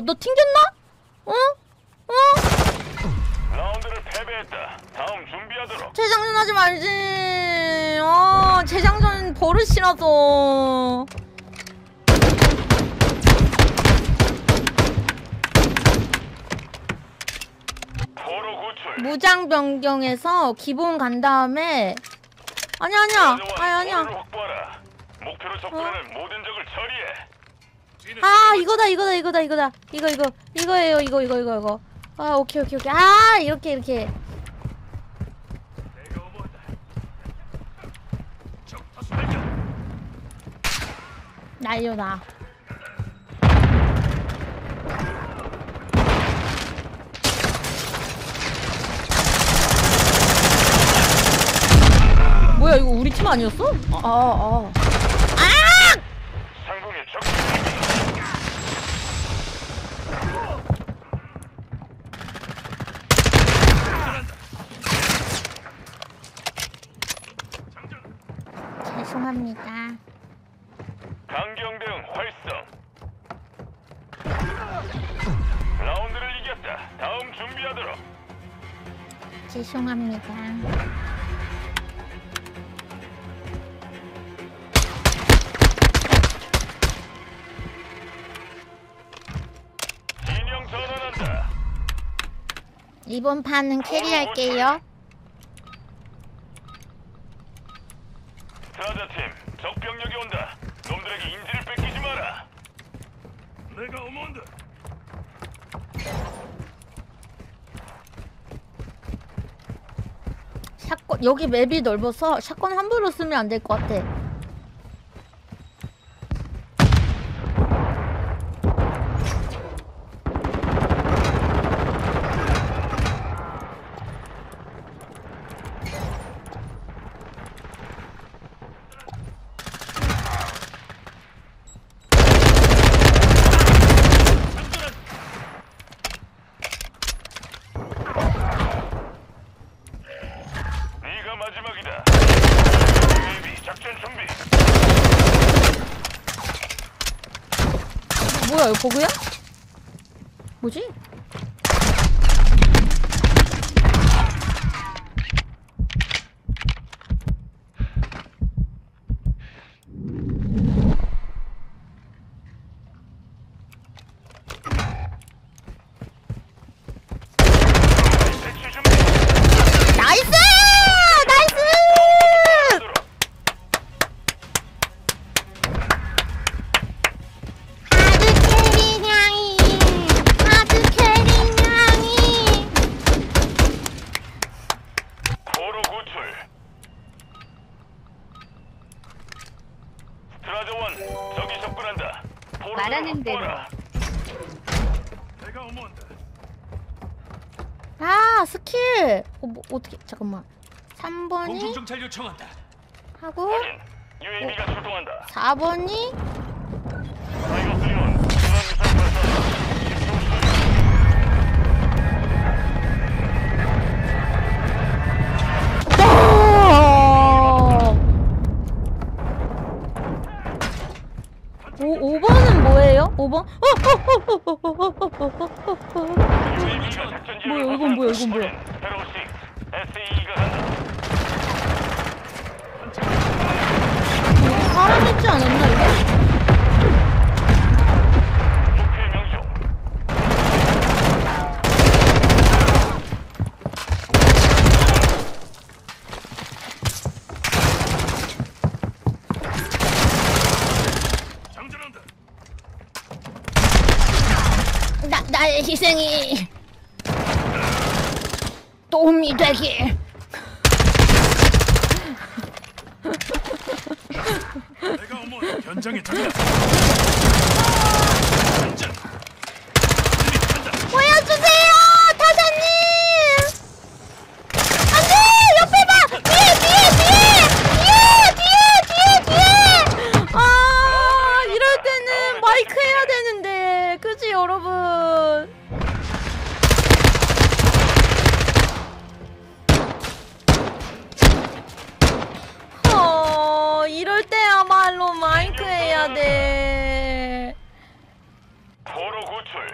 너 튕겼나? 어? 어? 라운드를 패배했다. 다음 준비하도록. 재장전 하지 말지. 아, 재장전 버릇이라서. 무장 변경해서 기본 간 다음에 아니야. 목표로 접근하는 모든 적을 처리해. 아, 이거다. 이거예요. 이거. 아, 오케이. 아, 이렇게. 날려놔. 뭐야, 이거 우리 팀 아니었어? 죄송합니다. 강경대응 활성. 라운드를 이겼다. 다음 준비하도록. 죄송합니다. 이번 판은 캐리할게요. 트라자팀, 적 병력이 온다. 놈들에게 인지를 뺏기지 마라. 내가 어머운다. 샷건, 여기 맵이 넓어서 샷건 함부로 쓰면 안 될 것 같아. 뭐야, 이거 버그야? 뭐지? 아, 스킬! 뭐, 어떻게, 잠깐만. 3번이. 공중정찰 요청한다. 하고. UAV가 출동한다. 4번이. 오, 5번은 뭐예요? 5번? 뭐야, 이건 뭐야? 사람 있지 않았나, 이거? 나의 희생이 도움이 되길. 내가 어머 현장에 도착했다. 보여주세요, 타자님. 안돼, 옆에 봐. 뒤에. 아, 이럴 때는 마이크 해야 되는데, 그지 여러분? 이럴 때야말로 마이크 해야 돼. 도로 구출.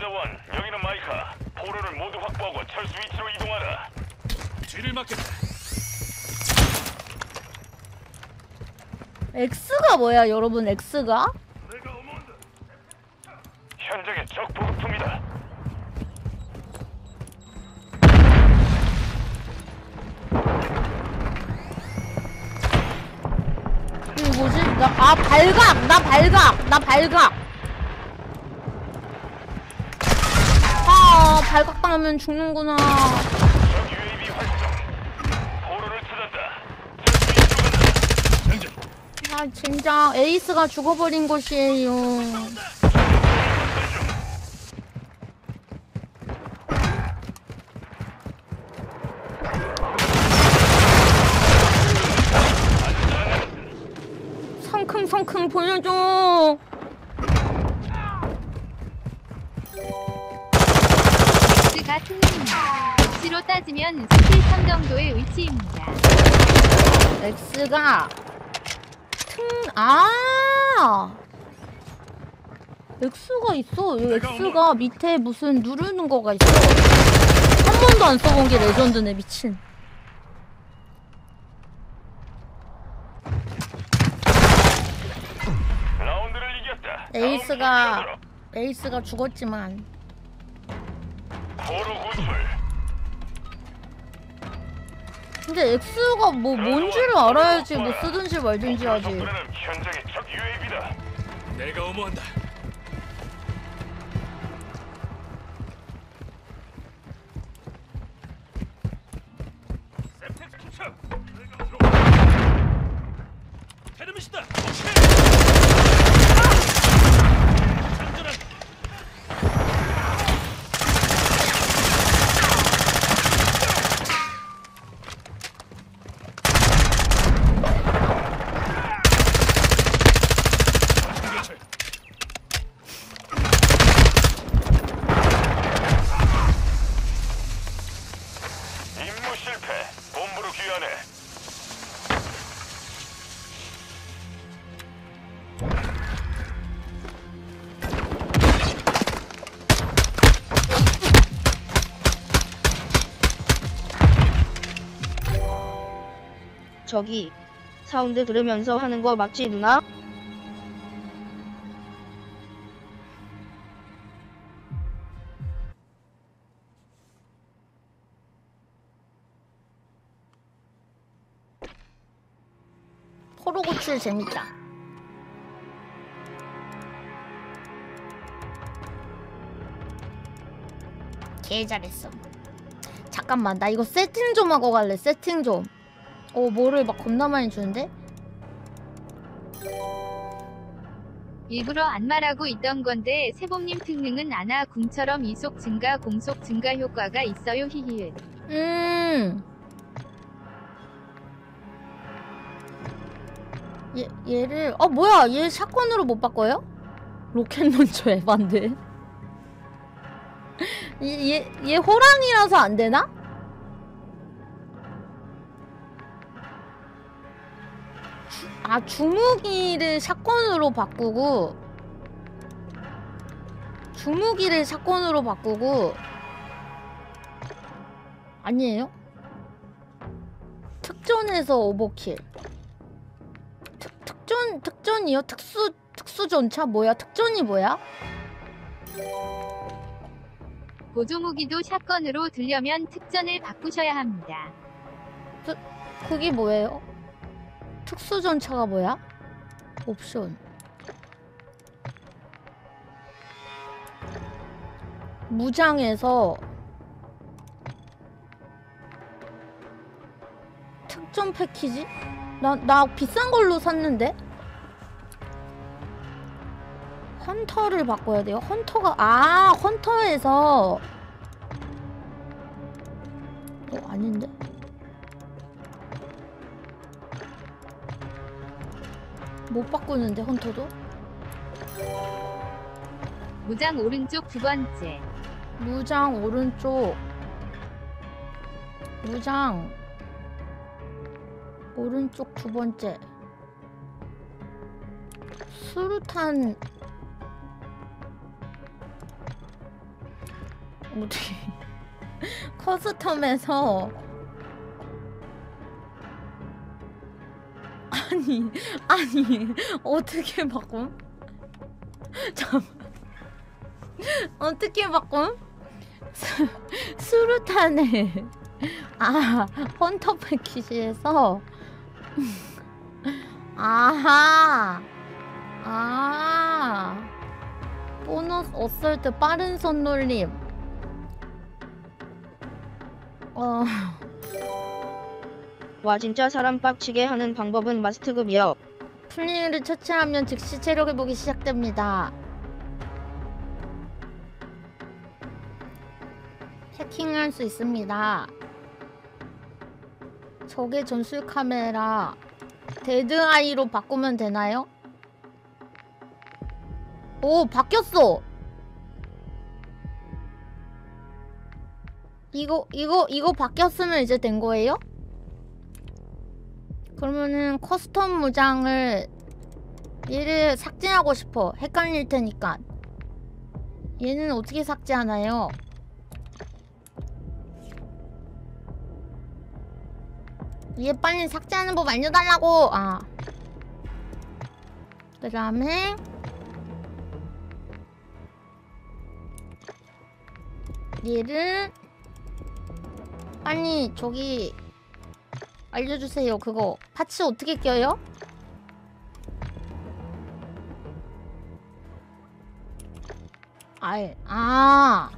사자원, 여기는 마이카. 포로를 모두 확보하고 철수 위치로 이동하라. 뒤를 막겠다. X가 뭐야, 여러분? X가? 현장에 적 보급품이다. 이거 뭐지? 아, 발각! 나 발각! 나 발각! 아, 발각당하면 죽는구나. 아, 진짜 에이스가 죽어버린 곳이에요. 성큼 보여줘. X가 승리입니다. X로 따지면 스킬 3 정도의 위치입니다. X가 아 X가 있어. X가 밑에 무슨 누르는 거가 있어. 한 번도 안 써본 게 레전드네, 미친. 에이스가 죽었지만 근데 X가 뭐 뭔지를 알아야지 뭐 쓰든지 말든지 하지. 현장의 적 UAV다. 내가 어모한다. 테르미시다. 저기 사운드 들으면서 하는 거 맞지, 누나? 포로고추 재밌다. 개 잘했어. 잠깐만, 나 이거 세팅 좀 하고 갈래. 세팅 좀. 뭐를 막 겁나 많이 주는데? 일부러 안 말하고 있던 건데 새봄님 특능은 아나 궁처럼 이속 증가, 공속 증가 효과가 있어요. 히히히. 얘를 뭐야, 얘 샷건으로 못 바꿔요? 로켓 론처 에반데. 얘 호랑이라서 안 되나? 아, 주무기를 샷건으로 바꾸고 아니에요? 특전에서 오버킬. 특전이요? 특수전차 뭐야? 특전이 뭐야? 보조무기도 샷건으로 들려면 특전을 바꾸셔야 합니다. 그게 뭐예요? 특수전차가 뭐야? 옵션 무장에서 특전 패키지? 나 비싼 걸로 샀는데? 헌터를 바꿔야 돼요? 헌터가... 아, 헌터에서 아닌데? 못 바꾸는데, 헌터도? 무장 오른쪽 2번째. 무장 오른쪽 2번째. 수류탄 우리 커스텀에서 아니 어떻게 바꿈? 잠깐만 어떻게 바꿈? 수류탄을 아 헌터 패키지에서 아하 아 보너스 어설트 빠른 손 놀림 와 진짜 사람 빡치게 하는 방법은 마스트급이요. 풀링을 처치하면 즉시 체력 회복이 시작됩니다. 해킹할 수 있습니다. 적의 전술 카메라 데드아이로 바꾸면 되나요? 오 바뀌었어. 이거 바뀌었으면 이제 된 거예요? 그러면은 커스텀 무장을 얘를 삭제하고 싶어. 헷갈릴 테니까. 얘는 어떻게 삭제하나요? 얘 빨리 삭제하는 법 알려달라고! 아. 그 다음에 얘를 빨리 저기 알려주세요. 그거 파츠 어떻게 껴요? 알, 아,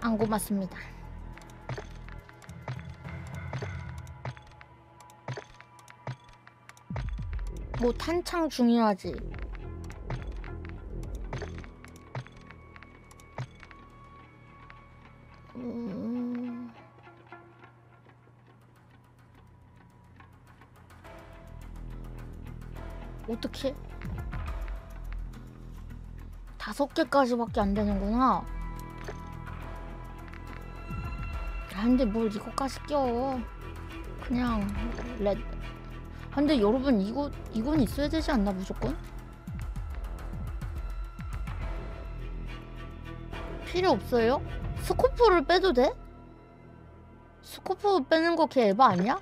안 고맙습니다. 뭐 탄창 중요하지. 어떻게? 5개까지밖에 안 되는구나. 아, 근데 뭘 이거까지 껴. 그냥 렛. 아, 근데 여러분 이건 있어야 되지 않나 무조건? 필요 없어요? 스코프를 빼도 돼? 스코프 빼는 거 걔 에바 아니야?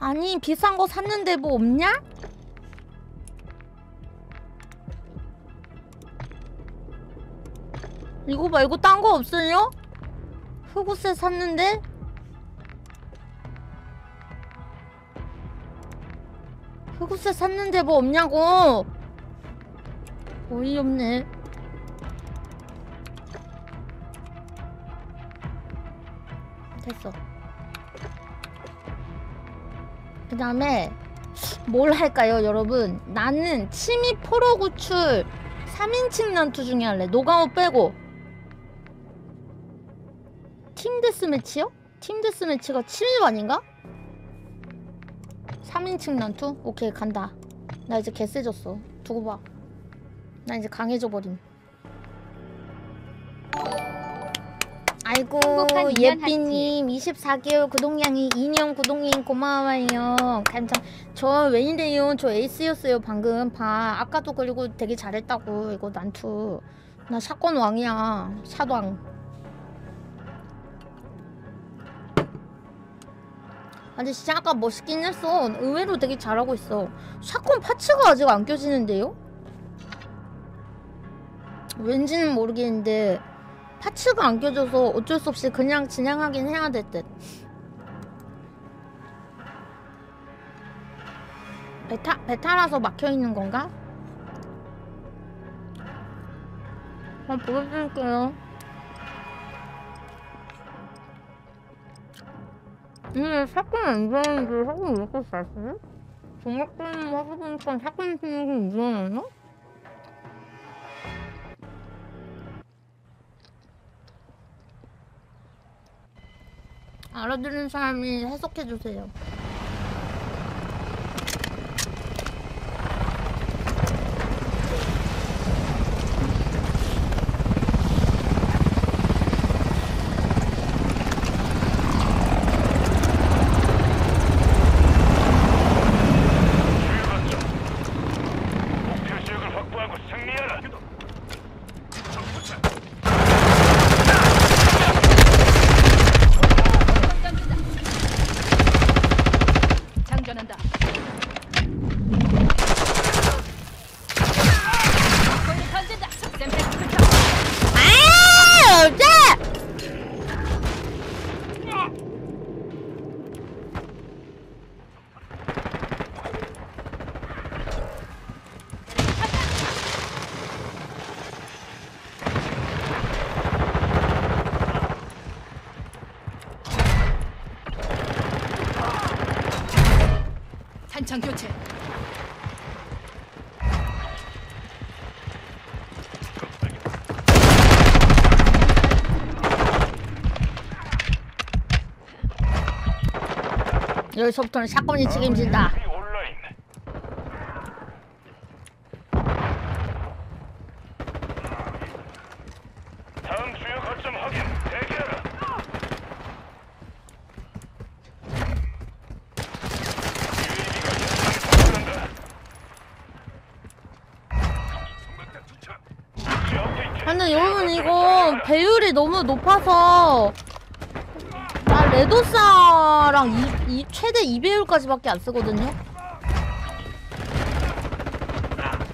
아니 비싼 거 샀는데 뭐 없냐? 이거 말고 딴 거 없어요? 흑우세 샀는데? 흑우세 샀는데 뭐 없냐고! 어이없네. 됐어. 그 다음에 뭘 할까요 여러분? 나는 취미 포로 구출 3인칭 난투 중에 할래. 노가오 빼고. 팀 데스매치요? 팀 데스매치가 7일 아닌가? 3인칭 난투? 오케이 간다. 나 이제 개쎄졌어. 두고 봐. 나 이제 강해져버림. 아이고 예삐님 24개월 구독량이 2년 구독님 고마워요. 감사. 저 왜 이래요? 저 에이스였어요 방금. 봐 아까도 그리고 되게 잘했다고. 이거 난투 나 샷건 왕이야. 샷왕. 아니 진짜 아까 멋있긴 했어. 의외로 되게 잘하고 있어. 샷건 파츠가 아직 안 껴지는데요? 왠지는 모르겠는데 파츠가 안 껴져서 어쩔 수 없이 그냥 진행하긴 해야 될 듯. 베타라서 막혀있는 건가? 한번 보여드릴게요. 이게 샷건 안 좋아하는데 샷건 왜 이렇게 잘 쓰지? 종합게임 하고보니까 샷건 쓰는 게 유연하나? 알아들은 사람이 해석해주세요. 탄창 교체. 여기서부터는 샷건이 책임진다. 다음 주요 거점 확인. 대기하라. 근데 여러분 이거 배율이 너무 높아서 나 레도사랑 최대 2배율까지밖에 안 쓰거든요.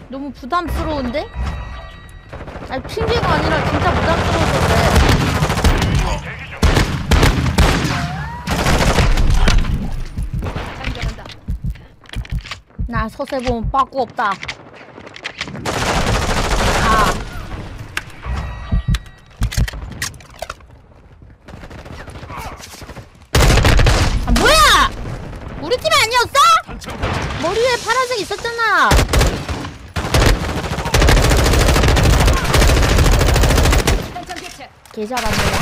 너무 부담스러운데? 아니 핑계가 아니라 진짜 부담스러워서 그래. 나 서새봄 빠꾸 없다. 머리에 파란색 있었잖아. 개 잘한다.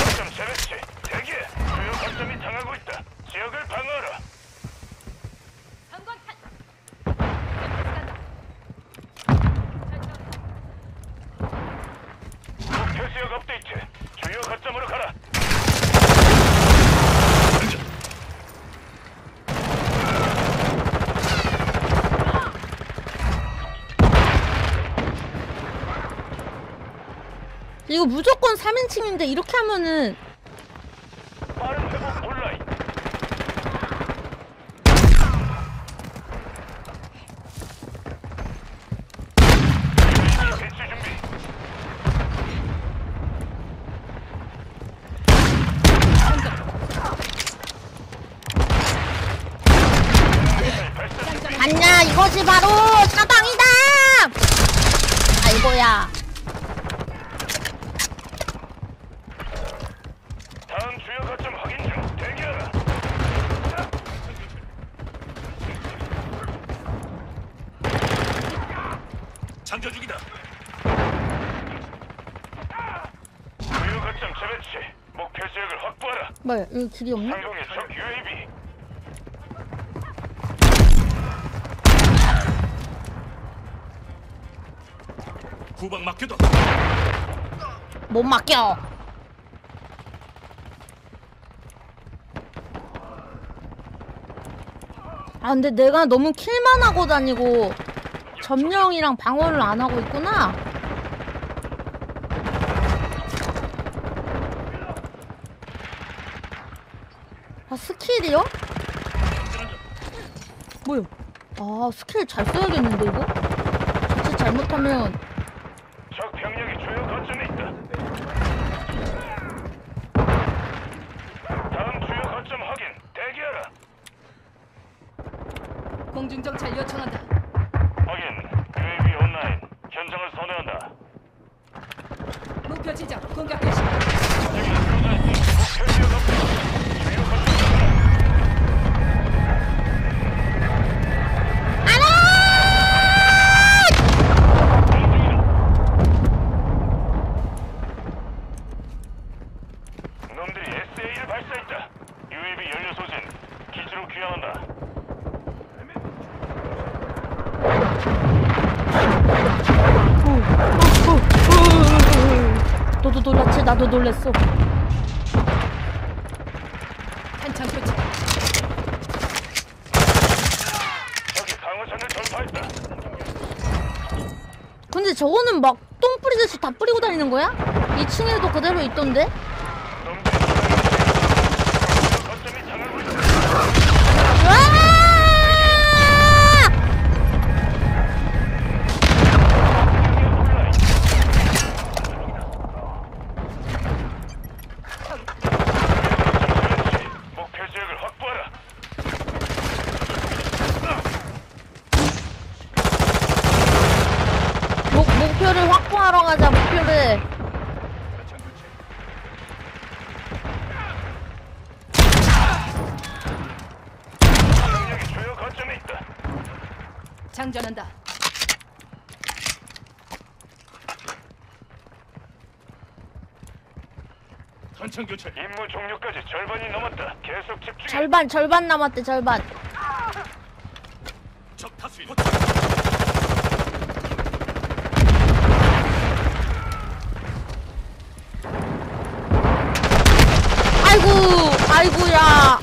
이거 무조건 3인칭인데 이렇게 하면은 빠른 회복 온라인. 배치 준비. 봤냐? 이것이 바로 사방이다. 아이고야. 뭐야, 여기 길이 없나? 구방 막혀도 못 막혀. 아 근데 내가 너무 킬만 하고 다니고 점령이랑 방어를 안 하고 있구나. 아 스킬이요? 뭐요? 아 스킬 잘 써야겠는데 이거? 자칫 잘못하면 적 병력이 주요 거점에 있다. 다음 주요 거점 확인. 대기하라. 공중 정찰 요청한다. 확인. UAV 온라인. 현장을 선회한다. 목표 지점. 공격 개시. 목표 지역 없다. 나도 놀랬어. 한창 교체. 여기 방어선을 돌파했다. 근데 저거는 막 똥 뿌리듯이 다 뿌리고 다니는 거야? 2층에도 그대로 있던데? 목표를 확보하러 가자. 목표를 장전한다. 탄창 교체. 임무 종료까지 절반이 넘었다. 계속 집중. 절반 남았대. 절반. 적 타수.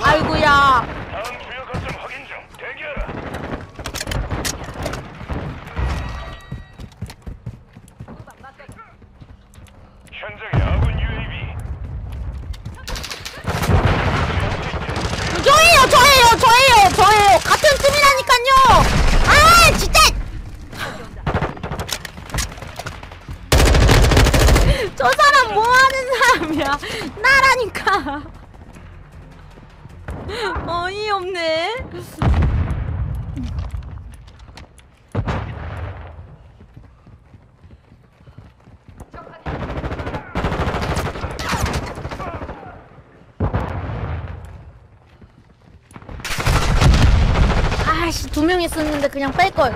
아이고야. 다음 주요 거점 확인 중. 대기하라. 현장에 아군 UAV. 저예요. 같은 팀이라니까요. 아, 진짜. 저 사람 뭐 하는 사람이야? 나라니까. 어이없네. 아씨, 두 명 있었는데 그냥 뺄걸.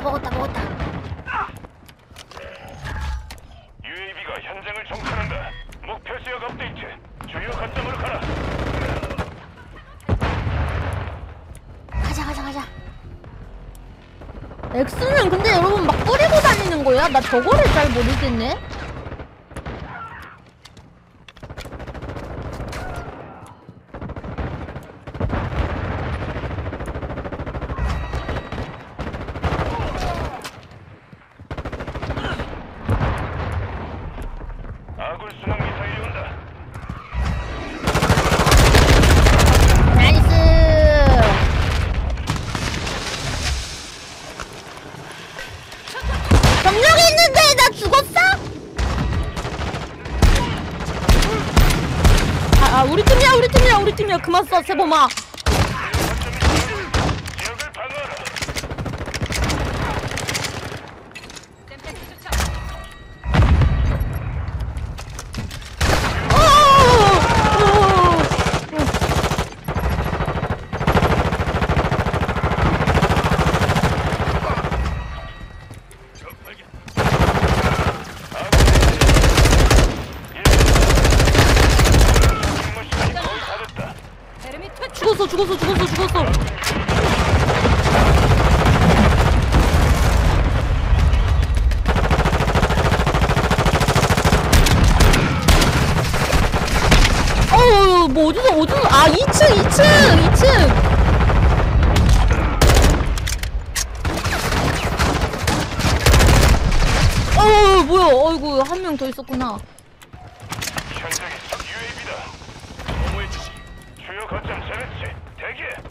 먹었다. UAV가 현장을 정찰한다. 목표 지역 업데이트. 주요 관점으로 가라. 가자. 엑스는 근데 여러분 막 뿌리고 다니는 거야? 나 저거를 잘 모르겠네. 우리 팀이야. 그만 써, 새봄아. 죽었어. 어우, 뭐 어디서 아, 2층. 어우, 뭐야? 어이구, 한 명 더 있었구나. 현장에 UAV다. 보호해 주시. 주요 거점 세레치 대기.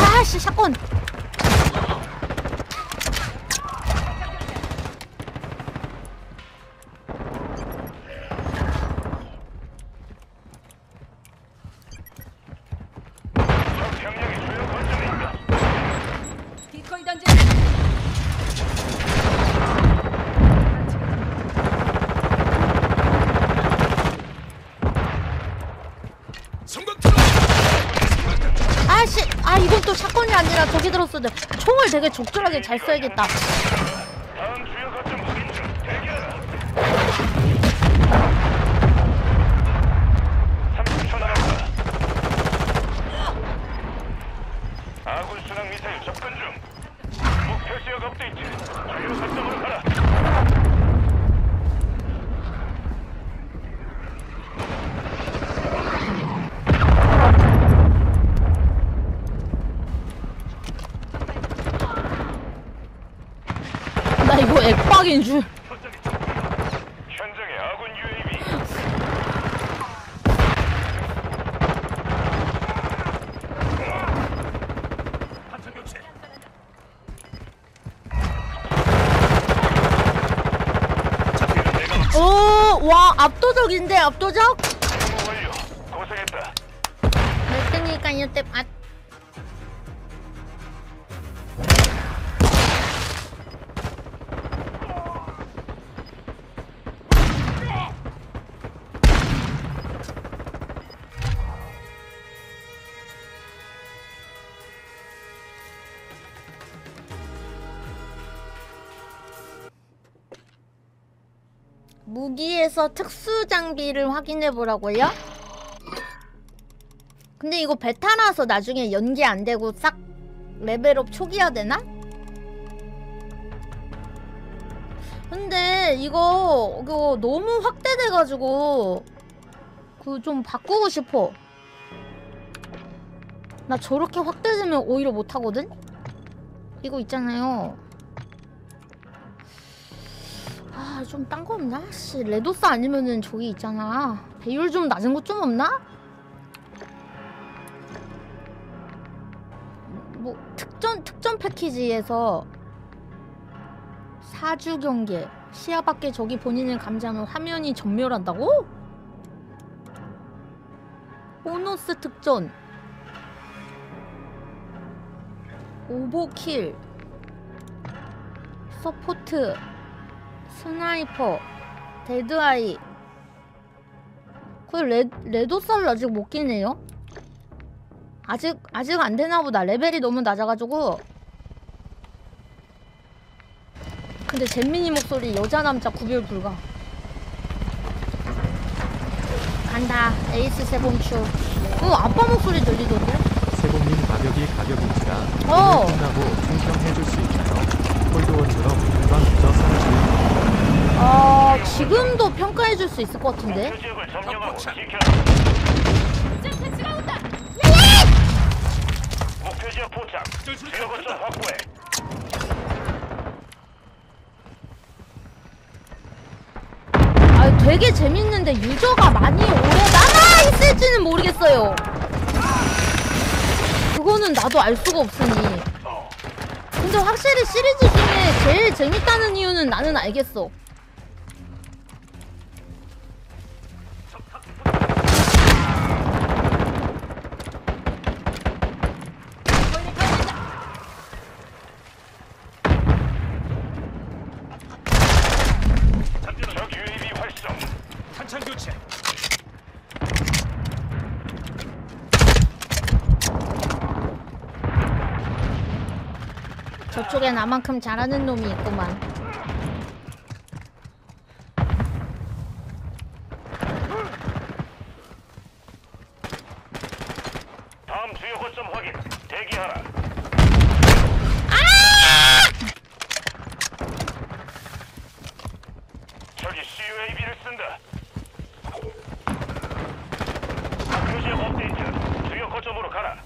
아씨, 샷건. 이건 또 샷건이 아니라 저기 들었어도 총을 되게 적절하게 잘 써야겠다. 다음 주요 거점 확인 중. 대기하라. 30초 남았다. 아군 순항 미사일 접근 중. 목표 지역 업데이트. 주요 거점으로 가라. 사막인 줄. 현장에 아군 UAV. 한참 교체. 오, 와, 압도적인데, 압도적? 고생했다. 그러니까요, 때 아. 무기에서 특수 장비를 확인해 보라고요? 근데 이거 베타라서 나중에 연계 안 되고 싹 레벨업 초기화 되나? 근데 이거 너무 확대돼가지고 그 좀 바꾸고 싶어. 나 저렇게 확대되면 오히려 못하거든? 이거 있잖아요. 아, 좀 딴 거 없나? 씨, 레도스 아니면은 저기 있잖아. 배율 좀 낮은 거 좀 없나? 뭐 특전 패키지에서 사주 경계 시야 밖에 저기 본인을 감지하면 화면이 전멸한다고? 보너스 특전 오버킬 서포트 스나이퍼 데드아이. 그 레도살을 아직 못 끼네요? 아직 안 되나보다. 레벨이 너무 낮아가지고. 근데 잼민이 목소리 여자 남자 구별 불가. 간다. 에이스 새봄추. 아빠 목소리 들리던데? 새봄님 가격인지라 끝나고 충전해줄 수 있나요? 콜드원처럼 금방 늦어 사라지는. 아, 지금도 평가해줄 수 있을 것 같은데? 목표지역 포착. 지역을 확보해. 아, 되게 재밌는데 유저가 많이 오래 남아 있을지는 모르겠어요. 그거는 나도 알 수가 없으니. 근데 확실히 시리즈 중에 제일 재밌다는 이유는 나는 알겠어. 저쪽에 나만큼 잘하는 놈이 있구만. 다음 주요 거점 확인. 대기하라. 아! 저기 CUAB를 쓴다. 교재 업데이트. 주요 거점으로 가라.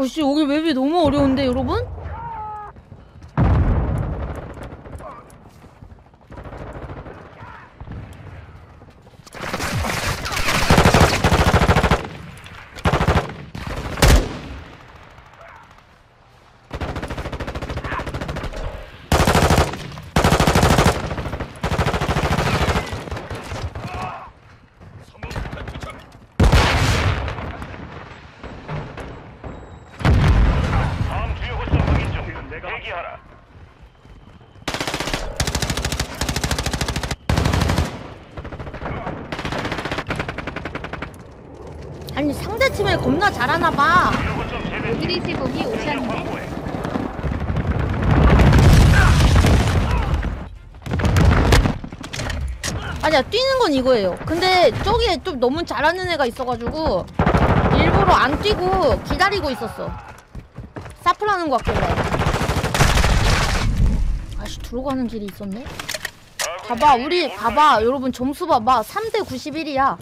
오씨, 여기 맵이 너무 어려운데 여러분? 아니, 상대팀에 겁나 잘하나봐. 오늘의 새봄이 오셨네. 아니야, 뛰는 건 이거예요. 근데 저기에 좀 너무 잘하는 애가 있어가지고 일부러 안 뛰고 기다리고 있었어. 사플하는 것 같길래. 아씨, 들어가는 길이 있었네. 봐봐, 우리 봐봐, 여러분 점수 봐봐. 3대 91이야.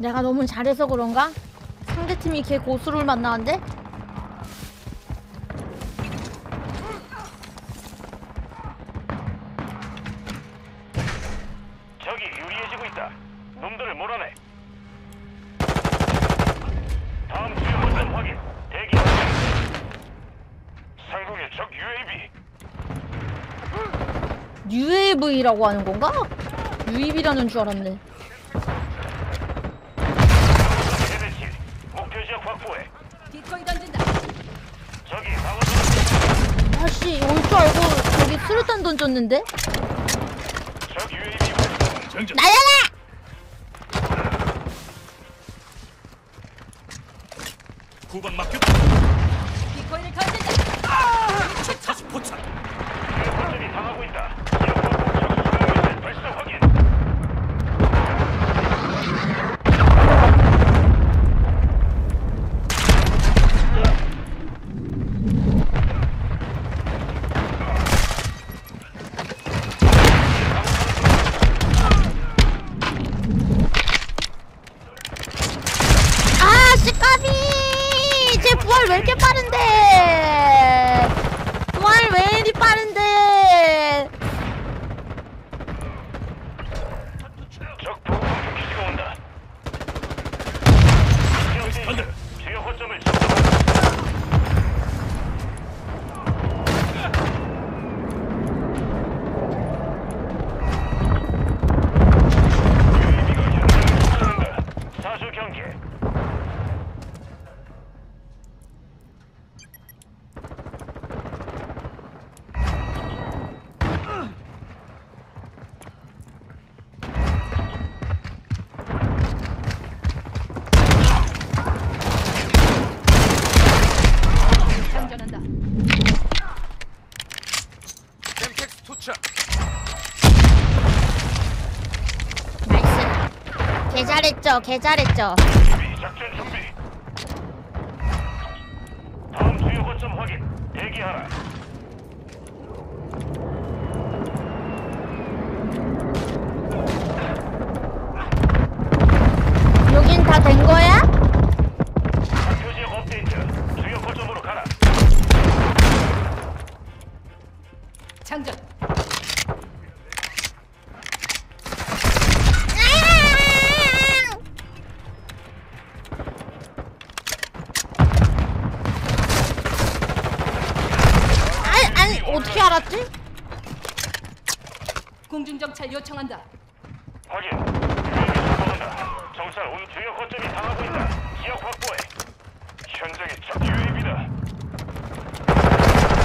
내가 너무 잘해서 그런가? 상대팀이 걔 고수를 만나는데? 적이 유리해지고 있다. 놈들을 몰아내. 다음 수요 버전 확인. 대기. 상공의 적 UAV. UAV라고 하는 건가? UAV라는 줄 알았네. 수류탄 던졌는데? 날려라! 구방 막혔다. 비코인을 건진다. 차수 포착. 적들이 당하고 있다. 발사 확인. 왜 이렇게 빠른데? 부활 왜 이리 빠른데? 적 보급 기지가 온다. 주요 거점을 사수 경계. 잘했죠, 개 잘했죠. 작전 준비. 다음 주요 거점 확인. 대기하라. 여긴 다 된 거야? 학교 지역 업데이트. 주요 거점으로 가라. 장전. 공중정찰 요청한다. 확인. 공중정찰한다. 정찰 온 주요 거점이 당하고 있다. 기억 확보해. 현장에 적 유입이다.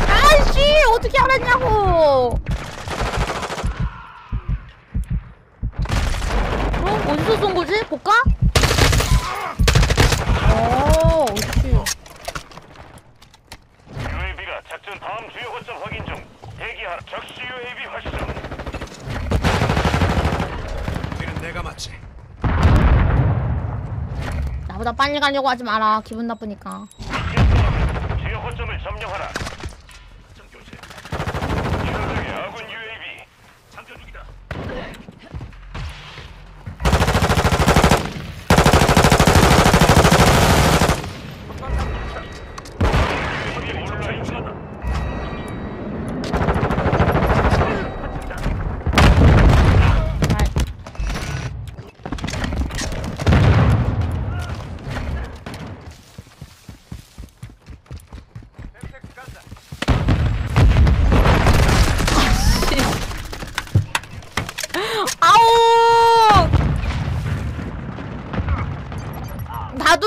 아이씨 어떻게 알았냐고. 그럼 어디서 쏜 거지? 볼까? 어, 어디? UAV가 작전 다음 주요 거점 확인 중. 대기하라. 적시 UAV 활성. 우리는 내가 맞지. 나보다 빨리 가려고 하지 마라. 기분 나쁘니까. 주요 거점을 점령하라. 작전 교체. 현장에 아군 UAV 장전 중이다.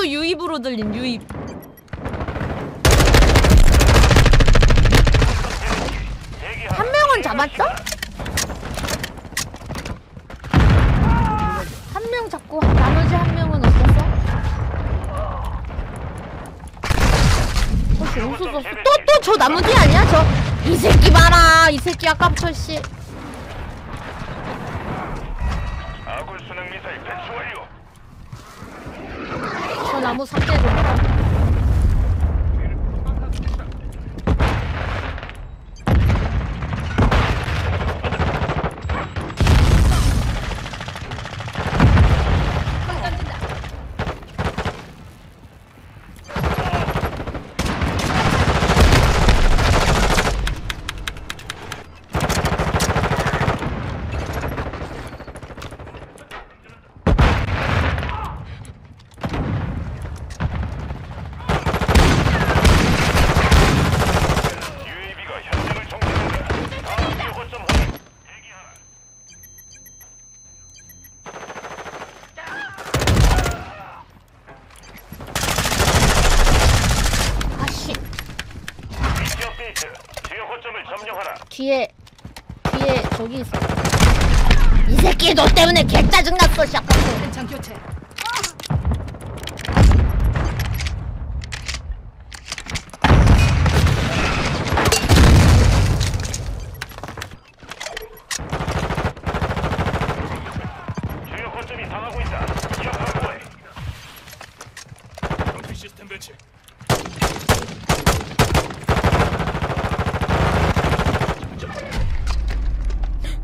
유입으로 들린 유입. 한 명은 잡았죠? 한 명 잡고 나머지 한 명은 없었어? 혹시 웃었어? 또 저 나머지 아니야? 저 이 새끼 봐라. 이 새끼 아깝철 씨. 아군 순항 미사일 배치 완료. 저 나무 삭제해 줬다. 뒤에 저기 있어. 이 새끼 너 때문에 개 짜증 났어. 시작하고 괜찮 교체. 주요 거점이 당하고 있다. 기억 확보해. 정비 시스템 배치.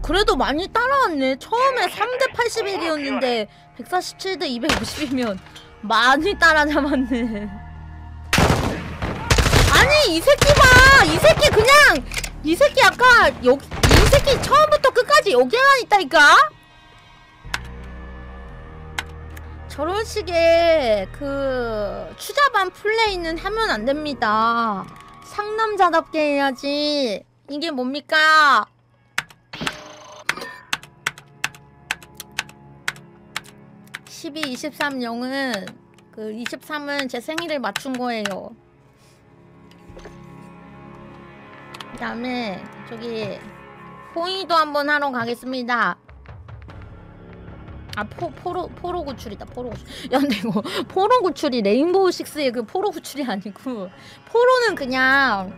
그래도 많이 따라왔네. 처음에 3대 81이었는데 147대 250이면 많이 따라잡았네. 아니 이 새끼 봐. 이 새끼 그냥 이 새끼 아까 여기 이 새끼 처음부터 끝까지 여기만 있다니까. 저런 식의 그 추잡한 플레이는 하면 안 됩니다. 상남자답게 해야지. 이게 뭡니까? 그 23은 제 생일을 맞춘 거예요. 그 다음에 저기 포위도 한번 하러 가겠습니다. 아 포로 구출이다. 포로 구출. 야 근데 이거 포로 구출이 레인보우 6의 그 포로 구출이 아니고 포로는 그냥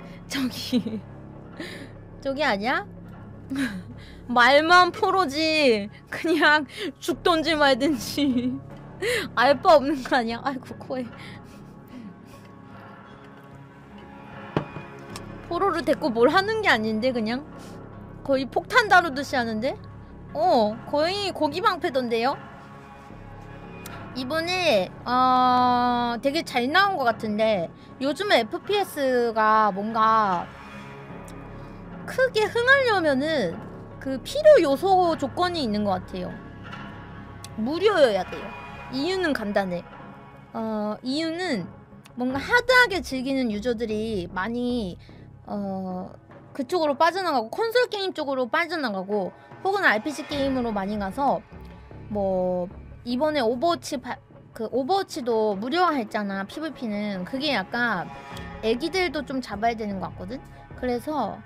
저기 아니야? 말만 포로지. 그냥 죽던지 말든지 알 바 없는 거 아니야? 아이고 코에. 포로를 데리고 뭘 하는 게 아닌데 그냥 거의 폭탄 다루듯이 하는데? 거의 고기 방패던데요? 이번에 되게 잘 나온 것 같은데 요즘에 FPS가 뭔가 크게 흥하려면은 그 필요 요소 조건이 있는 것 같아요. 무료여야 돼요. 이유는 간단해. 이유는 뭔가 하드하게 즐기는 유저들이 많이 그쪽으로 빠져나가고 콘솔 게임 쪽으로 빠져나가고 혹은 RPG 게임으로 많이 가서 뭐 이번에 오버워치 그 오버워치도 무료화했잖아. PVP는 그게 약간 애기들도 좀 잡아야 되는 것 같거든. 그래서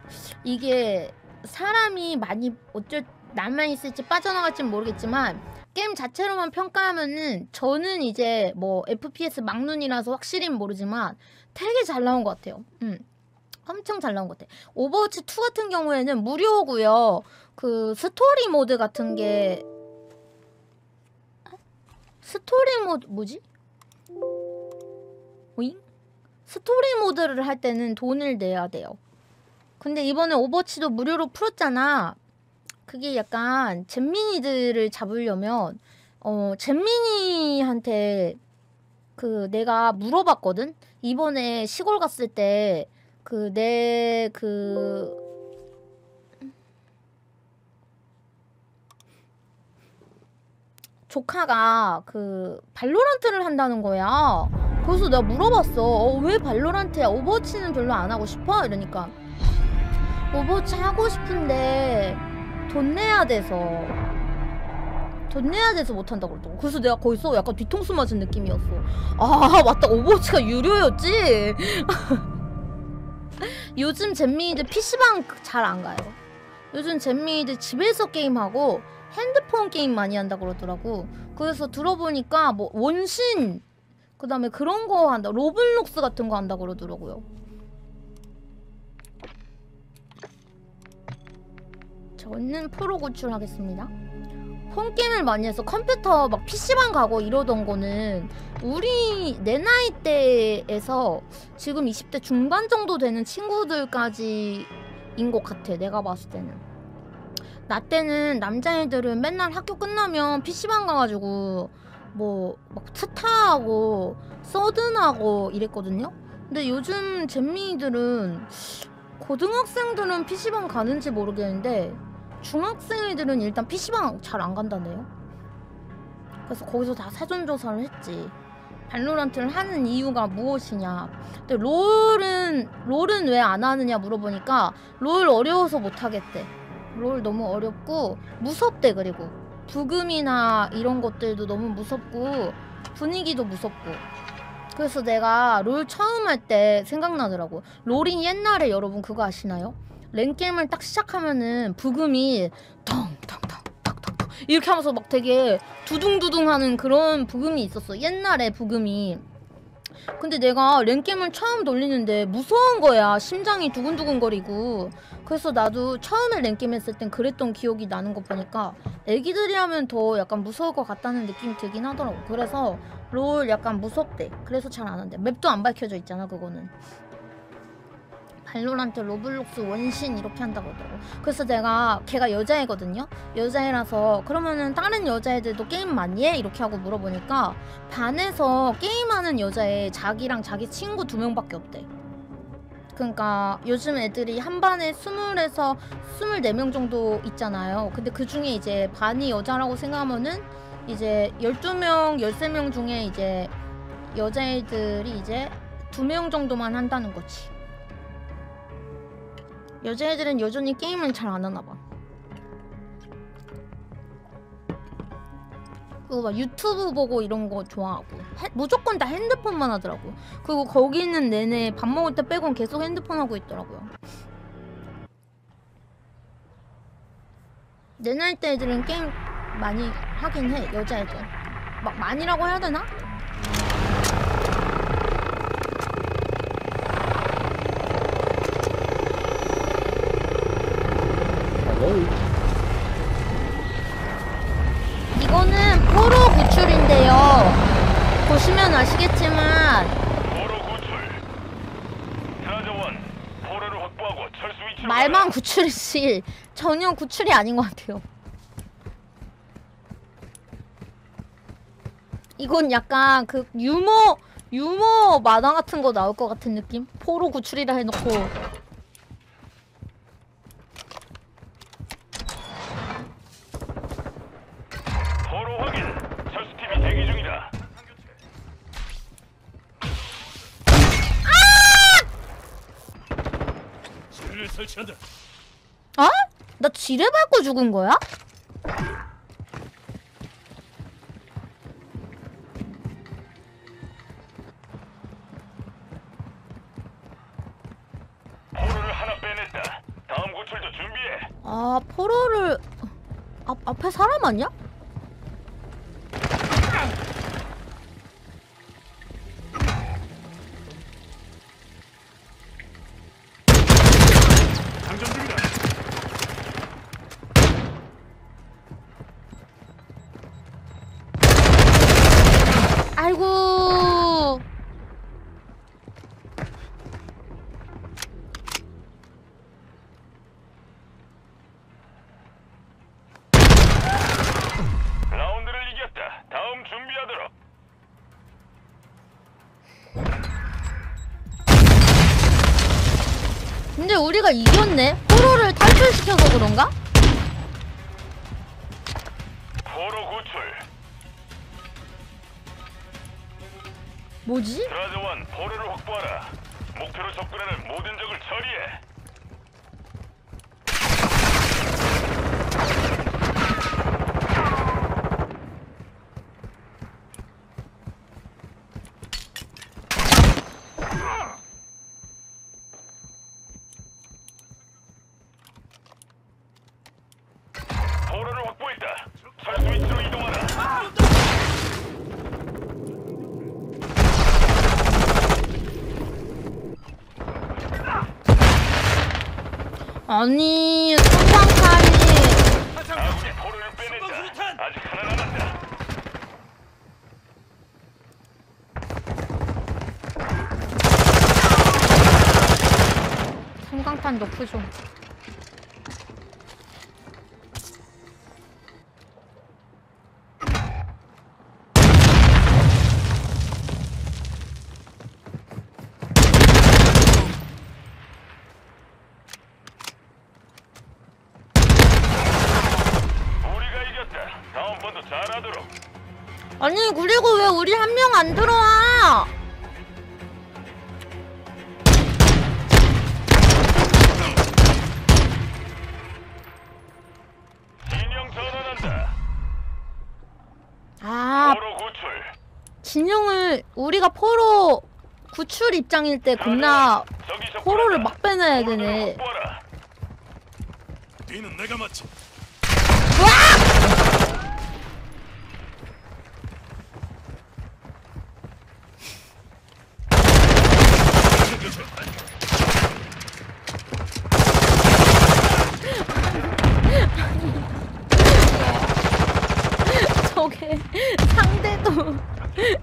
이게 사람이 많이 어쩔 남만 있을지 빠져나갈지는 모르겠지만 게임 자체로만 평가하면은 저는 이제 뭐 FPS 막눈이라서 확실히는 모르지만 되게 잘 나온 것 같아요. 엄청 잘 나온 것 같아. 오버워치 2 같은 경우에는 무료고요. 그 스토리 모드 같은 게 스토리 모드 뭐지? 오잉? 스토리 모드를 할 때는 돈을 내야 돼요. 근데 이번에 오버워치도 무료로 풀었잖아. 그게 약간 잼민이들을 잡으려면 잼민이한테 그 내가 물어봤거든? 이번에 시골 갔을 때 그 내 조카가 그 발로란트를 한다는 거야. 그래서 내가 물어봤어. 왜 발로란트야? 오버워치는 별로 안 하고 싶어? 이러니까 오버워치 하고 싶은데 돈 내야 돼서 못한다 그러더라고. 그래서 내가 거기서 약간 뒤통수 맞은 느낌이었어. 아 맞다, 오버워치가 유료였지. 요즘 잼미이들 PC방 잘 안 가요. 요즘 잼미이들 집에서 게임하고 핸드폰 게임 많이 한다 그러더라고. 그래서 들어보니까 뭐 원신 그 다음에 그런 거 한다, 로블록스 같은 거 한다 그러더라고요. 저는 프로 구출하겠습니다. 폰게임을 많이 해서 컴퓨터 막 PC방 가고 이러던 거는 우리 내 나이 때에서 지금 20대 중반 정도 되는 친구들까지인 것 같아. 내가 봤을 때는. 나 때는 남자애들은 맨날 학교 끝나면 PC방 가가지고 뭐 막 스타하고 서든하고 이랬거든요. 근데 요즘 잼미이들은 고등학생들은 PC방 가는지 모르겠는데 중학생애들은 일단 PC방 잘 안 간다네요. 그래서 거기서 다 사전조사를 했지. 발로란트를 하는 이유가 무엇이냐. 근데 롤은 왜 안 하느냐 물어보니까 롤 어려워서 못하겠대. 롤 너무 어렵고 무섭대. 그리고 부금이나 이런 것들도 너무 무섭고 분위기도 무섭고. 그래서 내가 롤 처음 할 때 생각나더라고. 롤이 옛날에 여러분 그거 아시나요? 랭게임을 딱 시작하면은 부금이 텅텅텅텅텅 이렇게 하면서 막 되게 두둥두둥 하는 그런 부금이 있었어. 옛날에 부금이. 근데 내가 랭게임을 처음 돌리는데 무서운 거야. 심장이 두근두근거리고. 그래서 나도 처음에 랭게임 했을 땐 그랬던 기억이 나는 거 보니까 애기들이 하면 더 약간 무서울 것 같다는 느낌이 들긴 하더라고. 그래서 롤 약간 무섭대. 그래서 잘 안 한대. 맵도 안 밝혀져 있잖아 그거는. 발로란트, 로블록스, 원신 이렇게 한다고 하더라고. 그래서 내가 걔가 여자애거든요. 여자애라서 그러면은 다른 여자애들도 게임 많이 해? 이렇게 하고 물어보니까 반에서 게임하는 여자애 자기랑 자기 친구 2명밖에 없대. 그러니까 요즘 애들이 한 반에 20에서 24명 정도 있잖아요. 근데 그 중에 이제 반이 여자라고 생각하면은 이제 12명, 13명 중에 이제 여자애들이 이제 2명 정도만 한다는 거지. 여자애들은 여전히 게임을 잘 안 하나봐. 그거 막 유튜브 보고 이런 거 좋아하고 무조건 다 핸드폰만 하더라고. 그리고 거기 있는 내내 밥 먹을 때 빼곤 계속 핸드폰 하고 있더라고요. 내 나이 때 애들은 게임 많이 하긴 해. 여자애들 막 많이라고 해야 되나? 이거는 포로 구출인데요. 보시면 아시겠지만 말만 구출이지 전혀 구출이 아닌 것 같아요. 이건 약간 그 유머 만화 같은 거 나올 것 같은 느낌? 포로 구출이라 해놓고 아! 나 나 지뢰밟고 죽은 거야? 포로를 하나 빼냈다. 다음 구출도 준비해. 아, 포로를... 앞에 사람 아니야? 아이고. 라운드를 이겼다. 다음 준비하도록. 근데 우리가 이겼네. 포로를 탈출시켜서 그런가? 포로 구출. 뭐지? 드라즈원, 포로를 확보하라. 목표로 접근하는 모든 적을 처리해. 포로를 확보했다. 철수 위치로 이동하라. 아니, 소방탄이 아군이 포로를 빼냈다. 아직 하나 남았다. 소방탄 높이 좀. 아니, 그리고 왜 우리 한 명 안 들어와? 진영 전환한다. 아, 포로 구출. 진영을 우리가 포로 구출 입장일 때 겁나 포로를 막 빼놔야 되네. 뒤는 내가 맞지. 저게 상대도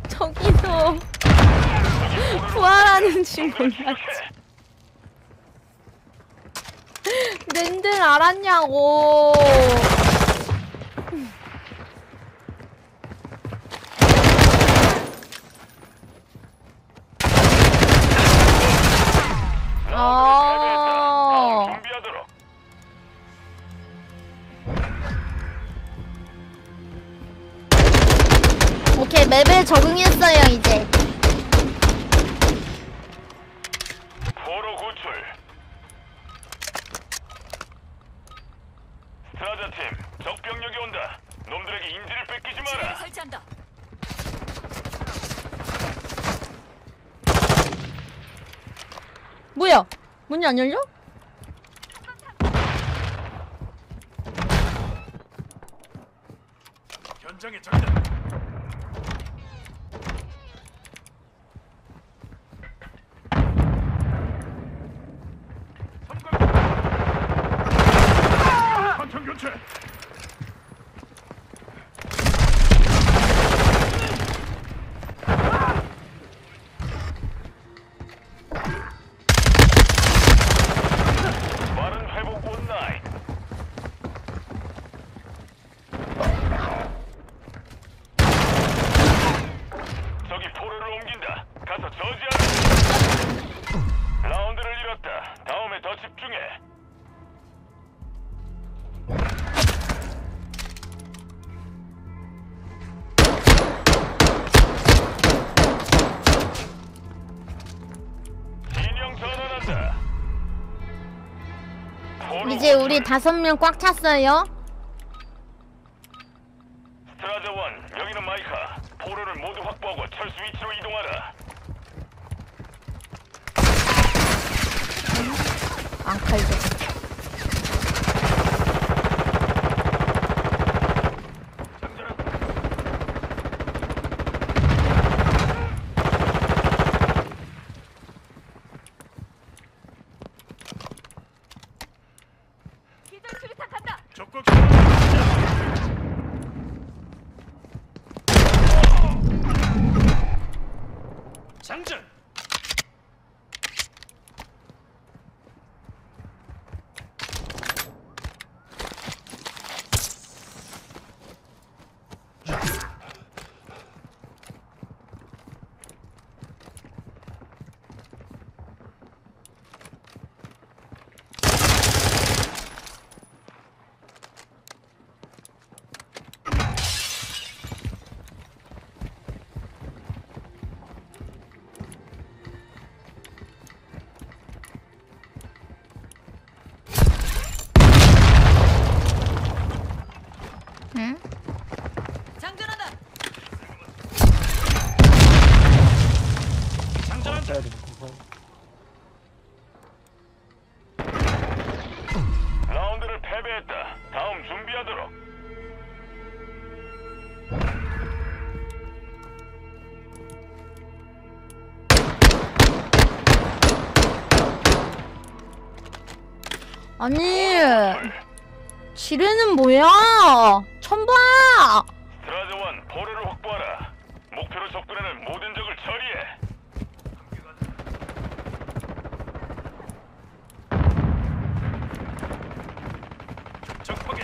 저기서 부활하는지 몰랐지. 낸들 알았냐고. 오케이, 맵에 적응했어요, 이제. 포로 구출. 스트라자 팀, 적 병력이 온다. 놈들에게 인지를 뺏기지 마라. 설치한다. 뭐야? 문이 안 열려? 현장에 적이다. 이제 우리 5명 꽉 찼어요. 스트라자 1, 여기는 마이카. 포로를 모두 확보하고 철수 위치로 이동하라. 안 칼죠. 아니 지뢰는 뭐야? 첨봐! 드라저원 보루를 확보하라. 목표로 접근하는 모든 적을 처리해. 적폭에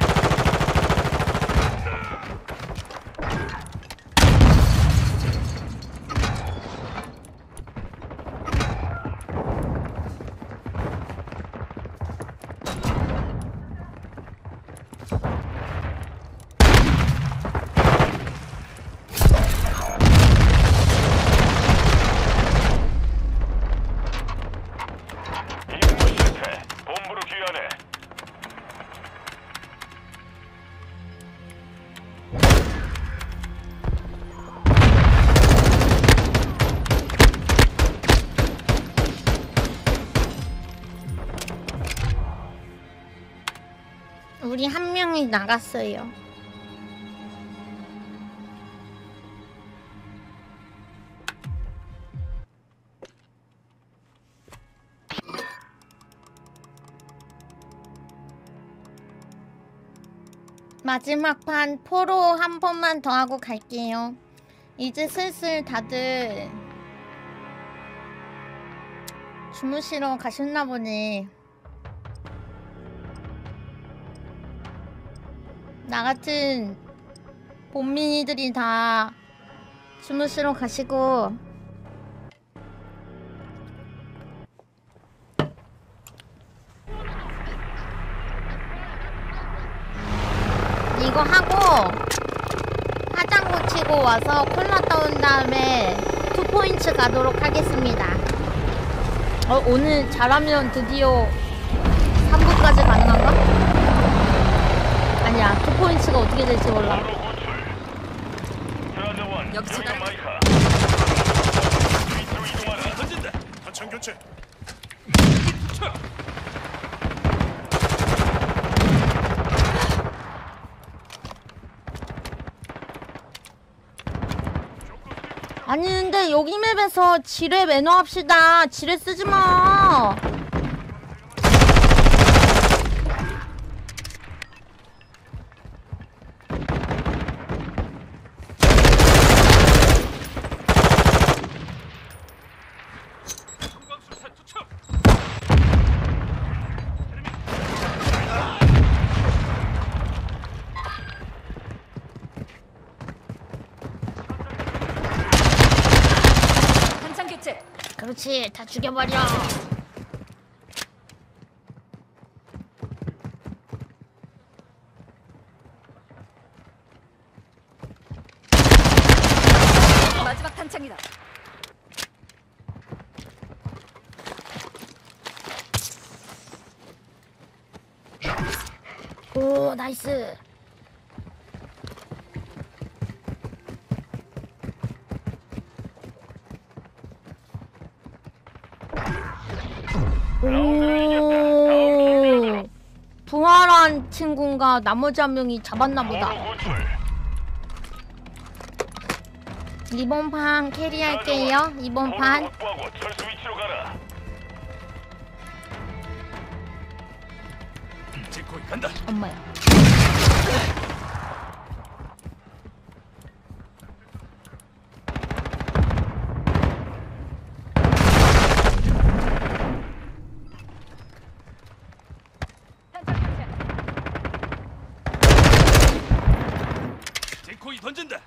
우리 1명이 나갔어요. 마지막 판 포로 한 번만 더 하고 갈게요. 이제 슬슬 다들 주무시러 가셨나 보네. 나같은 봄민이들이 다 주무시러 가시고 이거 하고 화장 고치고 와서 콜라 떠온 다음에 2포인트 가도록 하겠습니다. 오늘 잘하면 드디어 3부까지 가능한가? 아니야, 2포인트가 어떻게 될지 몰라. 여기 제가 아니 근데 여기 맵에서 지뢰 매너 합시다. 지뢰 쓰지마. 그렇지, 다 죽여버려. 마지막 탄창이다. 오, 나이스. 오, 부활한 친구가 나머지 한 명이 잡았나 보다. 이번 판 캐리할게요. 이번 판. 엄마야. 제코이 던진다.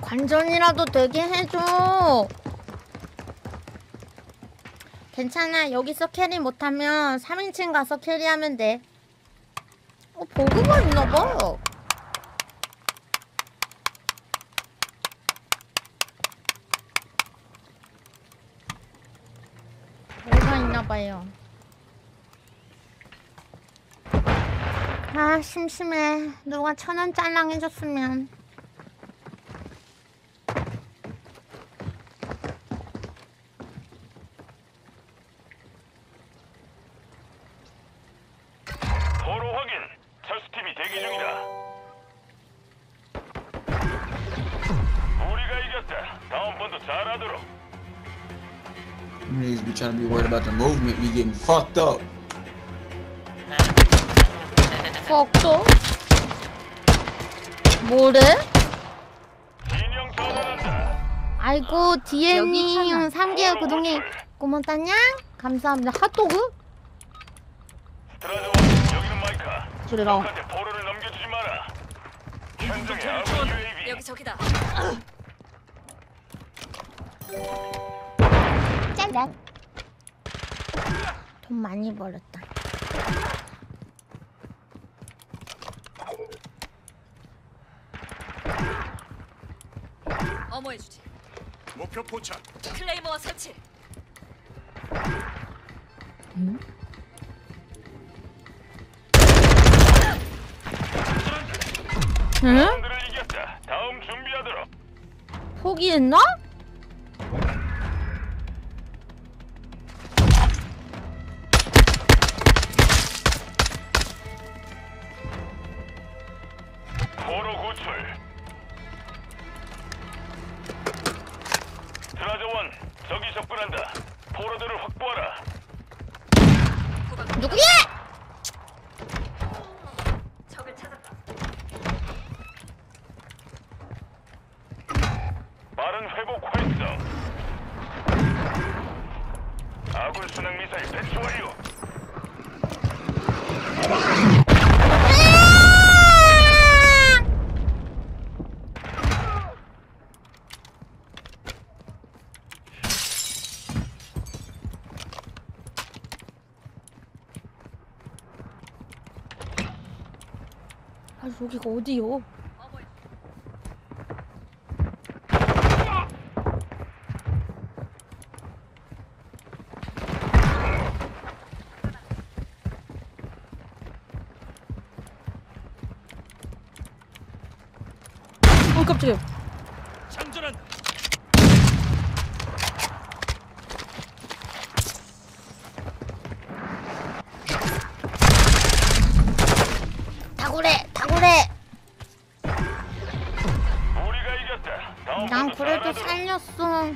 관전이라도 되게 해줘. 괜찮아. 여기서 캐리 못하면 3인칭 가서 캐리하면 돼. 어, 버그가 있나봐. 버그가 있나봐요. 아, 심심해. 누가 1000원 짤랑 해줬으면. Trying to be worried about the movement, we getting fucked up. Fucked up? 뭐래? 아이고, DM님 3개월 구독해 고맙다냥? 감사합니다. 핫도그? 저리가. 여기 저기다. 짠. 돈 많이 벌었다. 어머해 주지. 목표 포착. 클레이머 설치. 응? 응? 다음 준비하도록. 포기했나? 여기가 어디요? 어, 깜짝이야. 장전한. 다구래. 난 그래도 살렸어.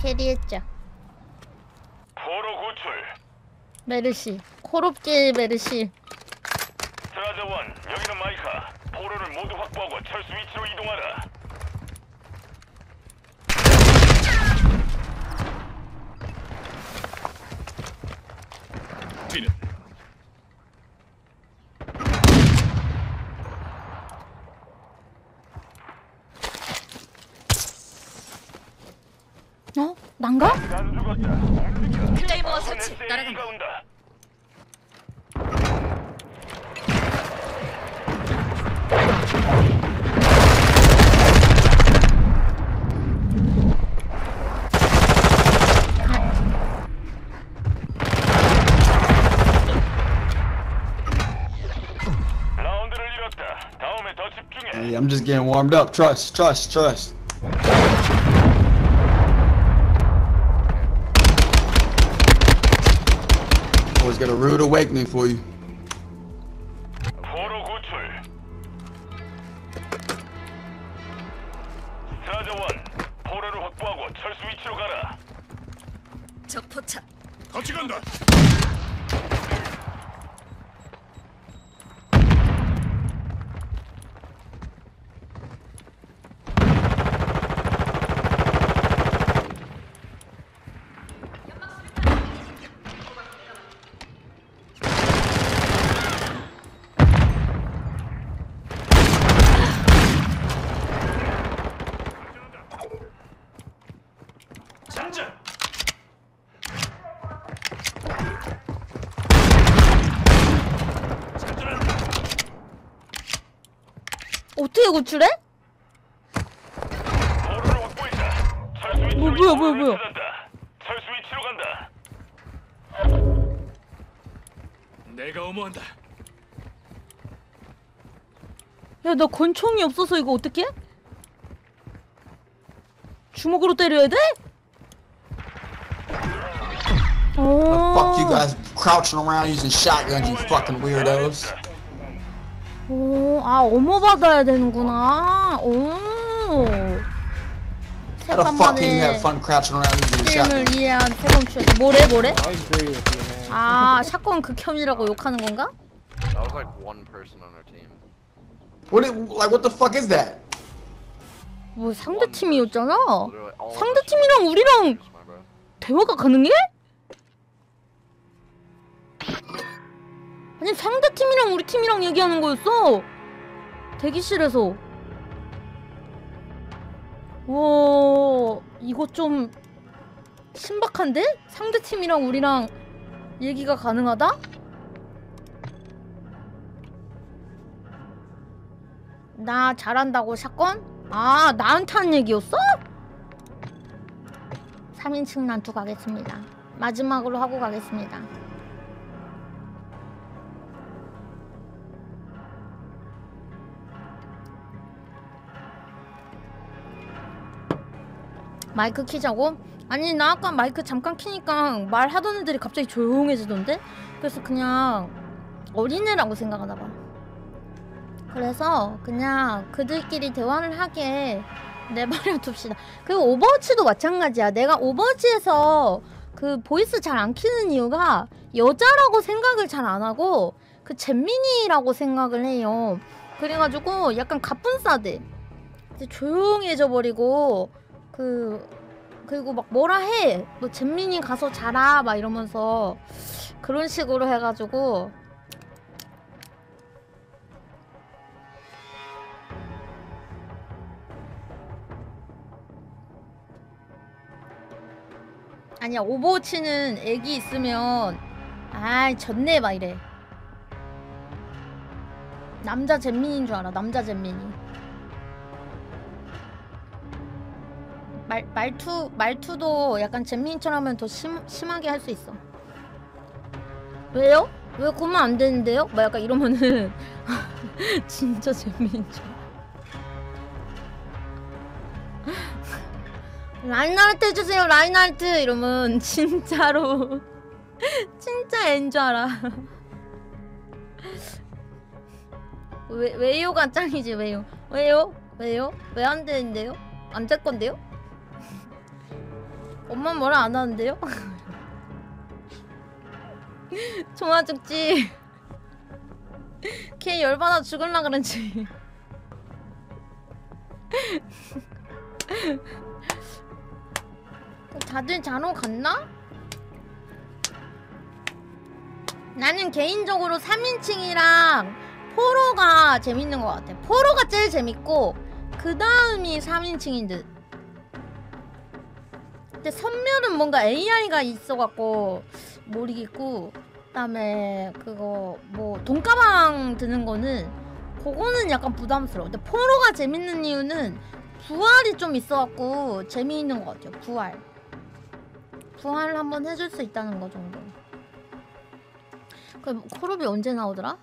캐리했죠. 포로 구출. 메르시. 코롭지 메르시. 트라저원, 여기는 마이카. 포로를 모두 확보하고 철수 위치로 이동하라. defeated. 어? 난가? 클레이머 설치. 날아간다. Hey, I'm just getting warmed up. Trust, trust, trust. Always got a rude awakening for you. 어떻게 구출해? 뭐야? 철수 위치로 간다. 내가 어머한다. 야, 나 권총이 없어서 이거 어떻게? 주먹으로 때려야 돼? 오. Fuck you guys crouching around using shotguns, you fucking weirdos. 오, 아, 어머 받아야 되는구나. 오. 새밤만에 게임을 이해한 새봄 씨. 뭐래? 아, 샷건 극혐이라고 욕하는 건가? That was like one person on our team. What the fuck is that? 뭐 상대 팀이었잖아. 상대 팀이랑 우리랑 대화가 가능해? 아니 상대팀이랑 우리팀이랑 얘기하는 거였어! 대기실에서 와... 이거 좀... 신박한데? 상대팀이랑 우리랑 얘기가 가능하다? 나 잘한다고 샷건? 아 나한테 한 얘기였어? 3인칭 난투 가겠습니다. 마지막으로 하고 가겠습니다. 마이크 키자고? 아니 나 아까 마이크 잠깐 키니까 말하던 애들이 갑자기 조용해지던데? 그래서 그냥 어린애라고 생각하나봐. 그래서 그냥 그들끼리 대화를 하게 내버려 둡시다. 그리고 오버워치도 마찬가지야. 내가 오버워치에서 그 보이스 잘 안 키는 이유가 여자라고 생각을 잘 안하고 그 잼민이라고 생각을 해요. 그래가지고 약간 갑분싸대. 조용해져 버리고 그리고 막 뭐라 해! 뭐 잼민이 가서 자라! 막 이러면서 그런 식으로 해가지고 아니야 오버워치는 애기 있으면 아이 졌네 막 이래. 남자 잼민인 줄 알아. 남자 잼민이 말투도 약간 잼민이처럼 하면 더 심하게 할 수 있어. 왜요? 왜 그러면 안 되는데요? 막 약간 이러면은 진짜 잼민인 줄 라인하르트 해주세요 라인하르트 이러면 진짜로 진짜 애인 줄 알아. 왜요가 짱이지. 왜요? 왜 안 되는데요? 안 될 건데요? 엄마 뭐라 안 하는데요? 종아 죽지. 걔 열받아 죽을라 그런지. 다들 자러 갔나? 나는 개인적으로 3인칭이랑 포로가 재밌는 것 같아. 포로가 제일 재밌고 그 다음이 3인칭인 듯. 근데 선멸은 뭔가 AI가 있어갖고 모르겠고, 그 다음에 그거 뭐 돈가방 드는 거는 그거는 약간 부담스러워. 근데 포로가 재밌는 이유는 부활이 좀 있어갖고 재미있는 것 같아요. 부활을 한번 해줄 수 있다는 거 정도. 그 콜옵이 언제 나오더라?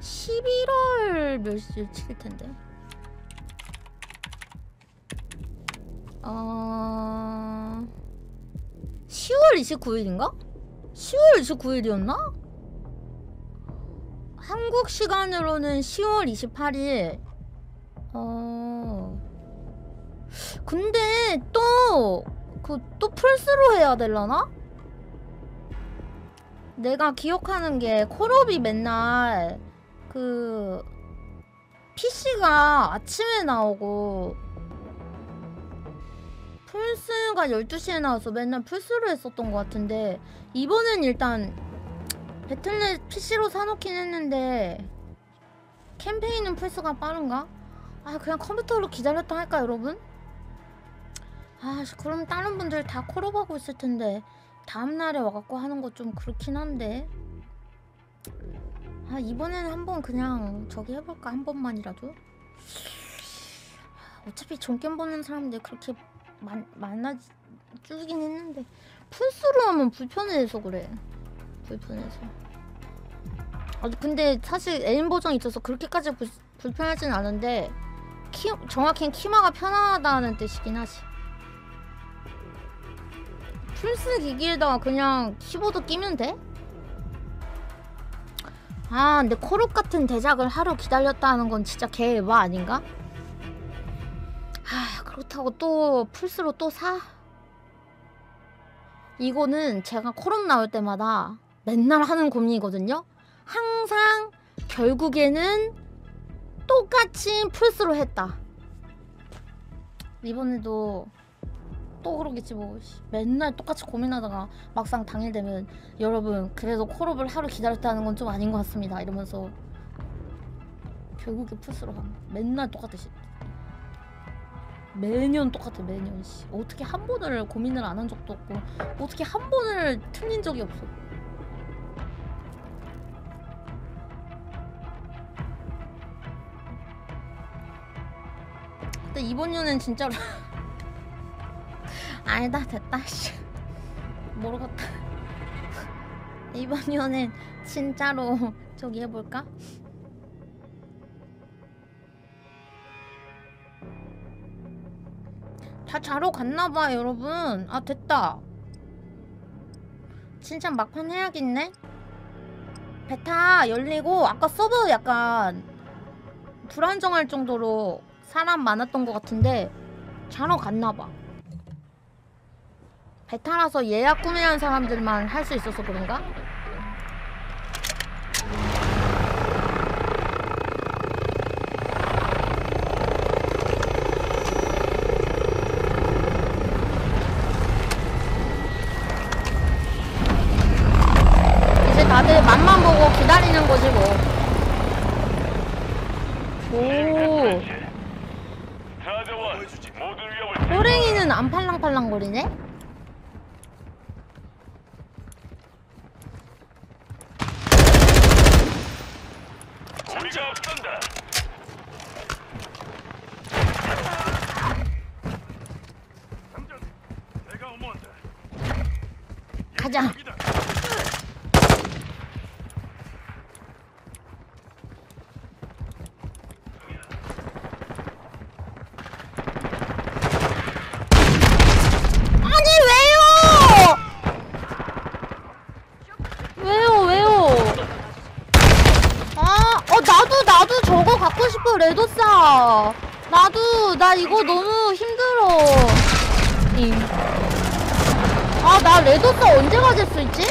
11월 몇 시에 칠 텐데. 어... 10월 29일인가? 10월 29일이었나? 한국 시간으로는 10월 28일. 근데 또 플스로 해야 되려나? 내가 기억하는 게 콜옵이 맨날 그 PC가 아침에 나오고 플스가 12시에 나와서 맨날 플스로 했었던 것 같은데, 이번엔 일단 배틀넷 PC로 사놓긴 했는데 캠페인은 플스가 빠른가? 아 그냥 컴퓨터로 기다렸다 할까 여러분? 아 그럼 다른 분들 다 콜업하고 있을 텐데 다음날에 와갖고 하는 거 좀 그렇긴 한데, 아 이번에는 한번 그냥 저기 해볼까? 한 번만이라도? 어차피 종겜 보는 사람들 그렇게 만나주긴 했는데 풀스로 하면 불편해서 그래. 불편해서. 아 근데 사실 에임 버전이 있어서 그렇게까지 불편하진 않은데 정확히는 키마가 편하다는 뜻이긴 하지. 플스 기기에다가 그냥 키보드 끼면 돼? 아 근데 콜옵 같은 대작을 하루 기다렸다 하는 건 진짜 개애바 아닌가? 아 그렇다고 또 플스로 또 사? 이거는 제가 콜옵 나올 때마다 맨날 하는 고민이거든요? 항상 결국에는 똑같이 플스로 했다. 이번에도 또 그러겠지 뭐. 맨날 똑같이 고민하다가 막상 당일 되면 여러분 그래도 콜옵을 하루 기다렸다는 건 좀 아닌 것 같습니다 이러면서 결국에 플스로 가면 맨날 똑같듯이 매년 똑같아. 매년 씨 어떻게 한 번을 고민을 안 한 적도 없고 어떻게 한 번을 틀린 적이 없어. 근데 이번 년엔 진짜로 아니다 됐다 씨 모르겠다. 이번 년엔 진짜로 저기 해볼까? 다 자러 갔나봐 여러분. 아 됐다. 진짜 막판 해야겠네. 베타 열리고 아까 서버 약간 불안정할 정도로 사람 많았던 것 같은데 자러 갔나봐. 베타라서 예약 구매한 사람들만 할 수 있어서 그런가? 이제 다들 맛만 보고 기다리는 거지 뭐. 오. 호랭이는 안 팔랑팔랑거리네? 가자. 레도싸 나도 나 이거 너무 힘들어. 아 나 레도싸 언제 가질 수 있지?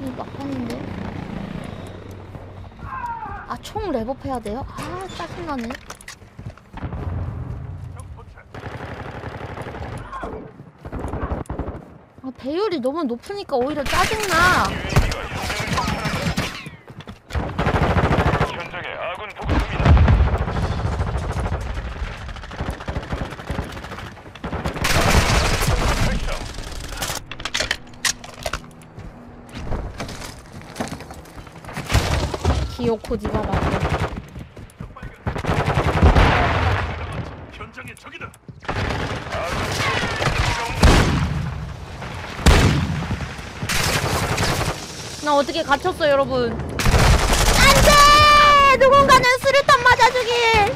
이거 막판인데. 아 총 랩업 해야 돼요? 아 짜증나네. 아 배율이 너무 높으니까 오히려 짜증나. 현장에 아군 복수입니다. 기어코 니가 맞아. 나 어떻게 갇혔어 여러분. 안돼! 누군가는 수류탄 맞아주길.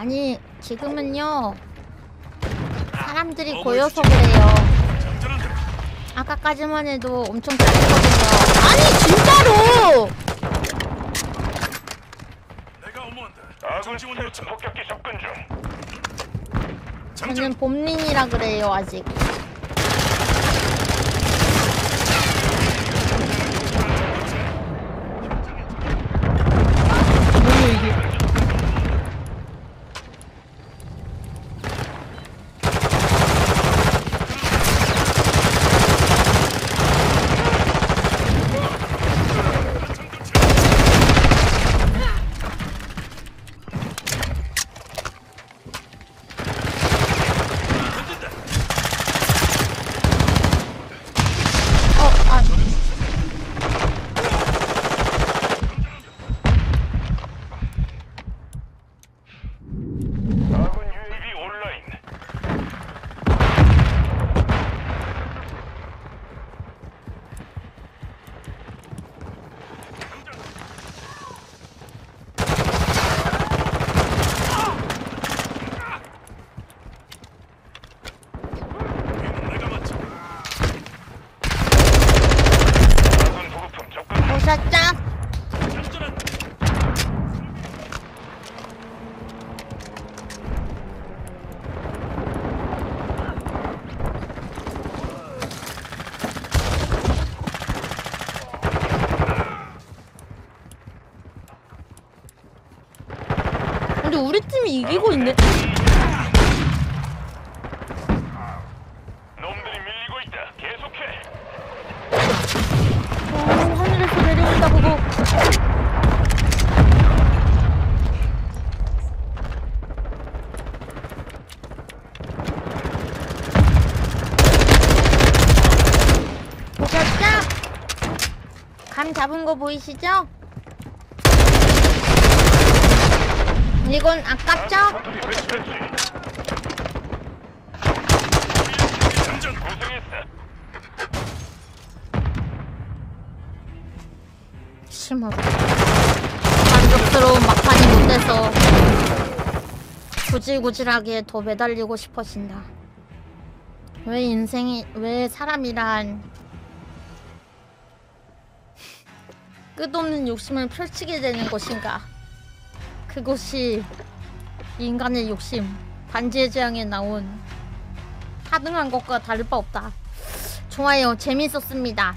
아니 지금은요 사람들이 고여서 그래요. 아까까지만 해도 엄청 짜증거든요. 아니 진짜로! 저는 봄린이라 그래요 아직. 우리 팀이 이기고 있네. 놈들이 밀리고 있다. 계속해. 오, 하늘에서 내려온다 그거. 보셨죠? 감 잡은 거 보이시죠? 이건 아깝죠? 심하다. 만족스러운 막판이 못돼서 구질구질하게 더 매달리고 싶어진다. 왜 인생이, 왜 사람이란 끝없는 욕심을 펼치게 되는 것인가? 그것이 인간의 욕심, 반지의 제왕에 나온 하등한 것과 다를 바 없다. 좋아요, 재밌었습니다.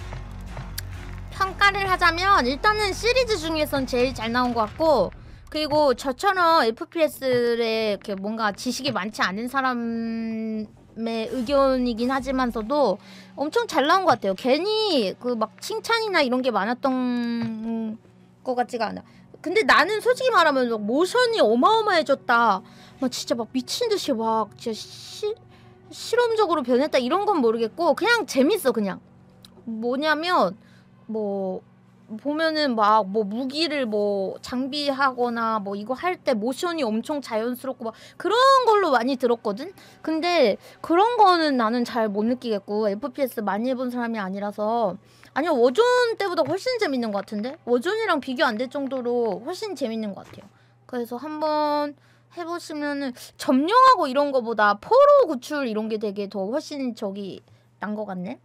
평가를 하자면 일단은 시리즈 중에선 제일 잘 나온 것 같고 그리고 저처럼 FPS에 이렇게 뭔가 지식이 많지 않은 사람의 의견이긴 하지만서도 엄청 잘 나온 것 같아요. 괜히 그 막 칭찬이나 이런 게 많았던 것 같지가 않아. 근데 나는 솔직히 말하면 막 모션이 어마어마해졌다, 막 진짜 막 미친 듯이 막 진짜 실험적으로 변했다 이런 건 모르겠고, 그냥 재밌어. 그냥 뭐냐면 뭐 보면은 막 뭐 무기를 뭐 장비하거나 뭐 이거 할 때 모션이 엄청 자연스럽고 막 그런 걸로 많이 들었거든? 근데 그런 거는 나는 잘 못 느끼겠고, FPS 많이 해본 사람이 아니라서. 아니요, 워존 때보다 훨씬 재밌는 것 같은데? 워존이랑 비교 안 될 정도로 훨씬 재밌는 것 같아요. 그래서 한번 해보시면은 점령하고 이런 거보다 포로 구출 이런 게 되게 더 훨씬 저기 난 것 같네?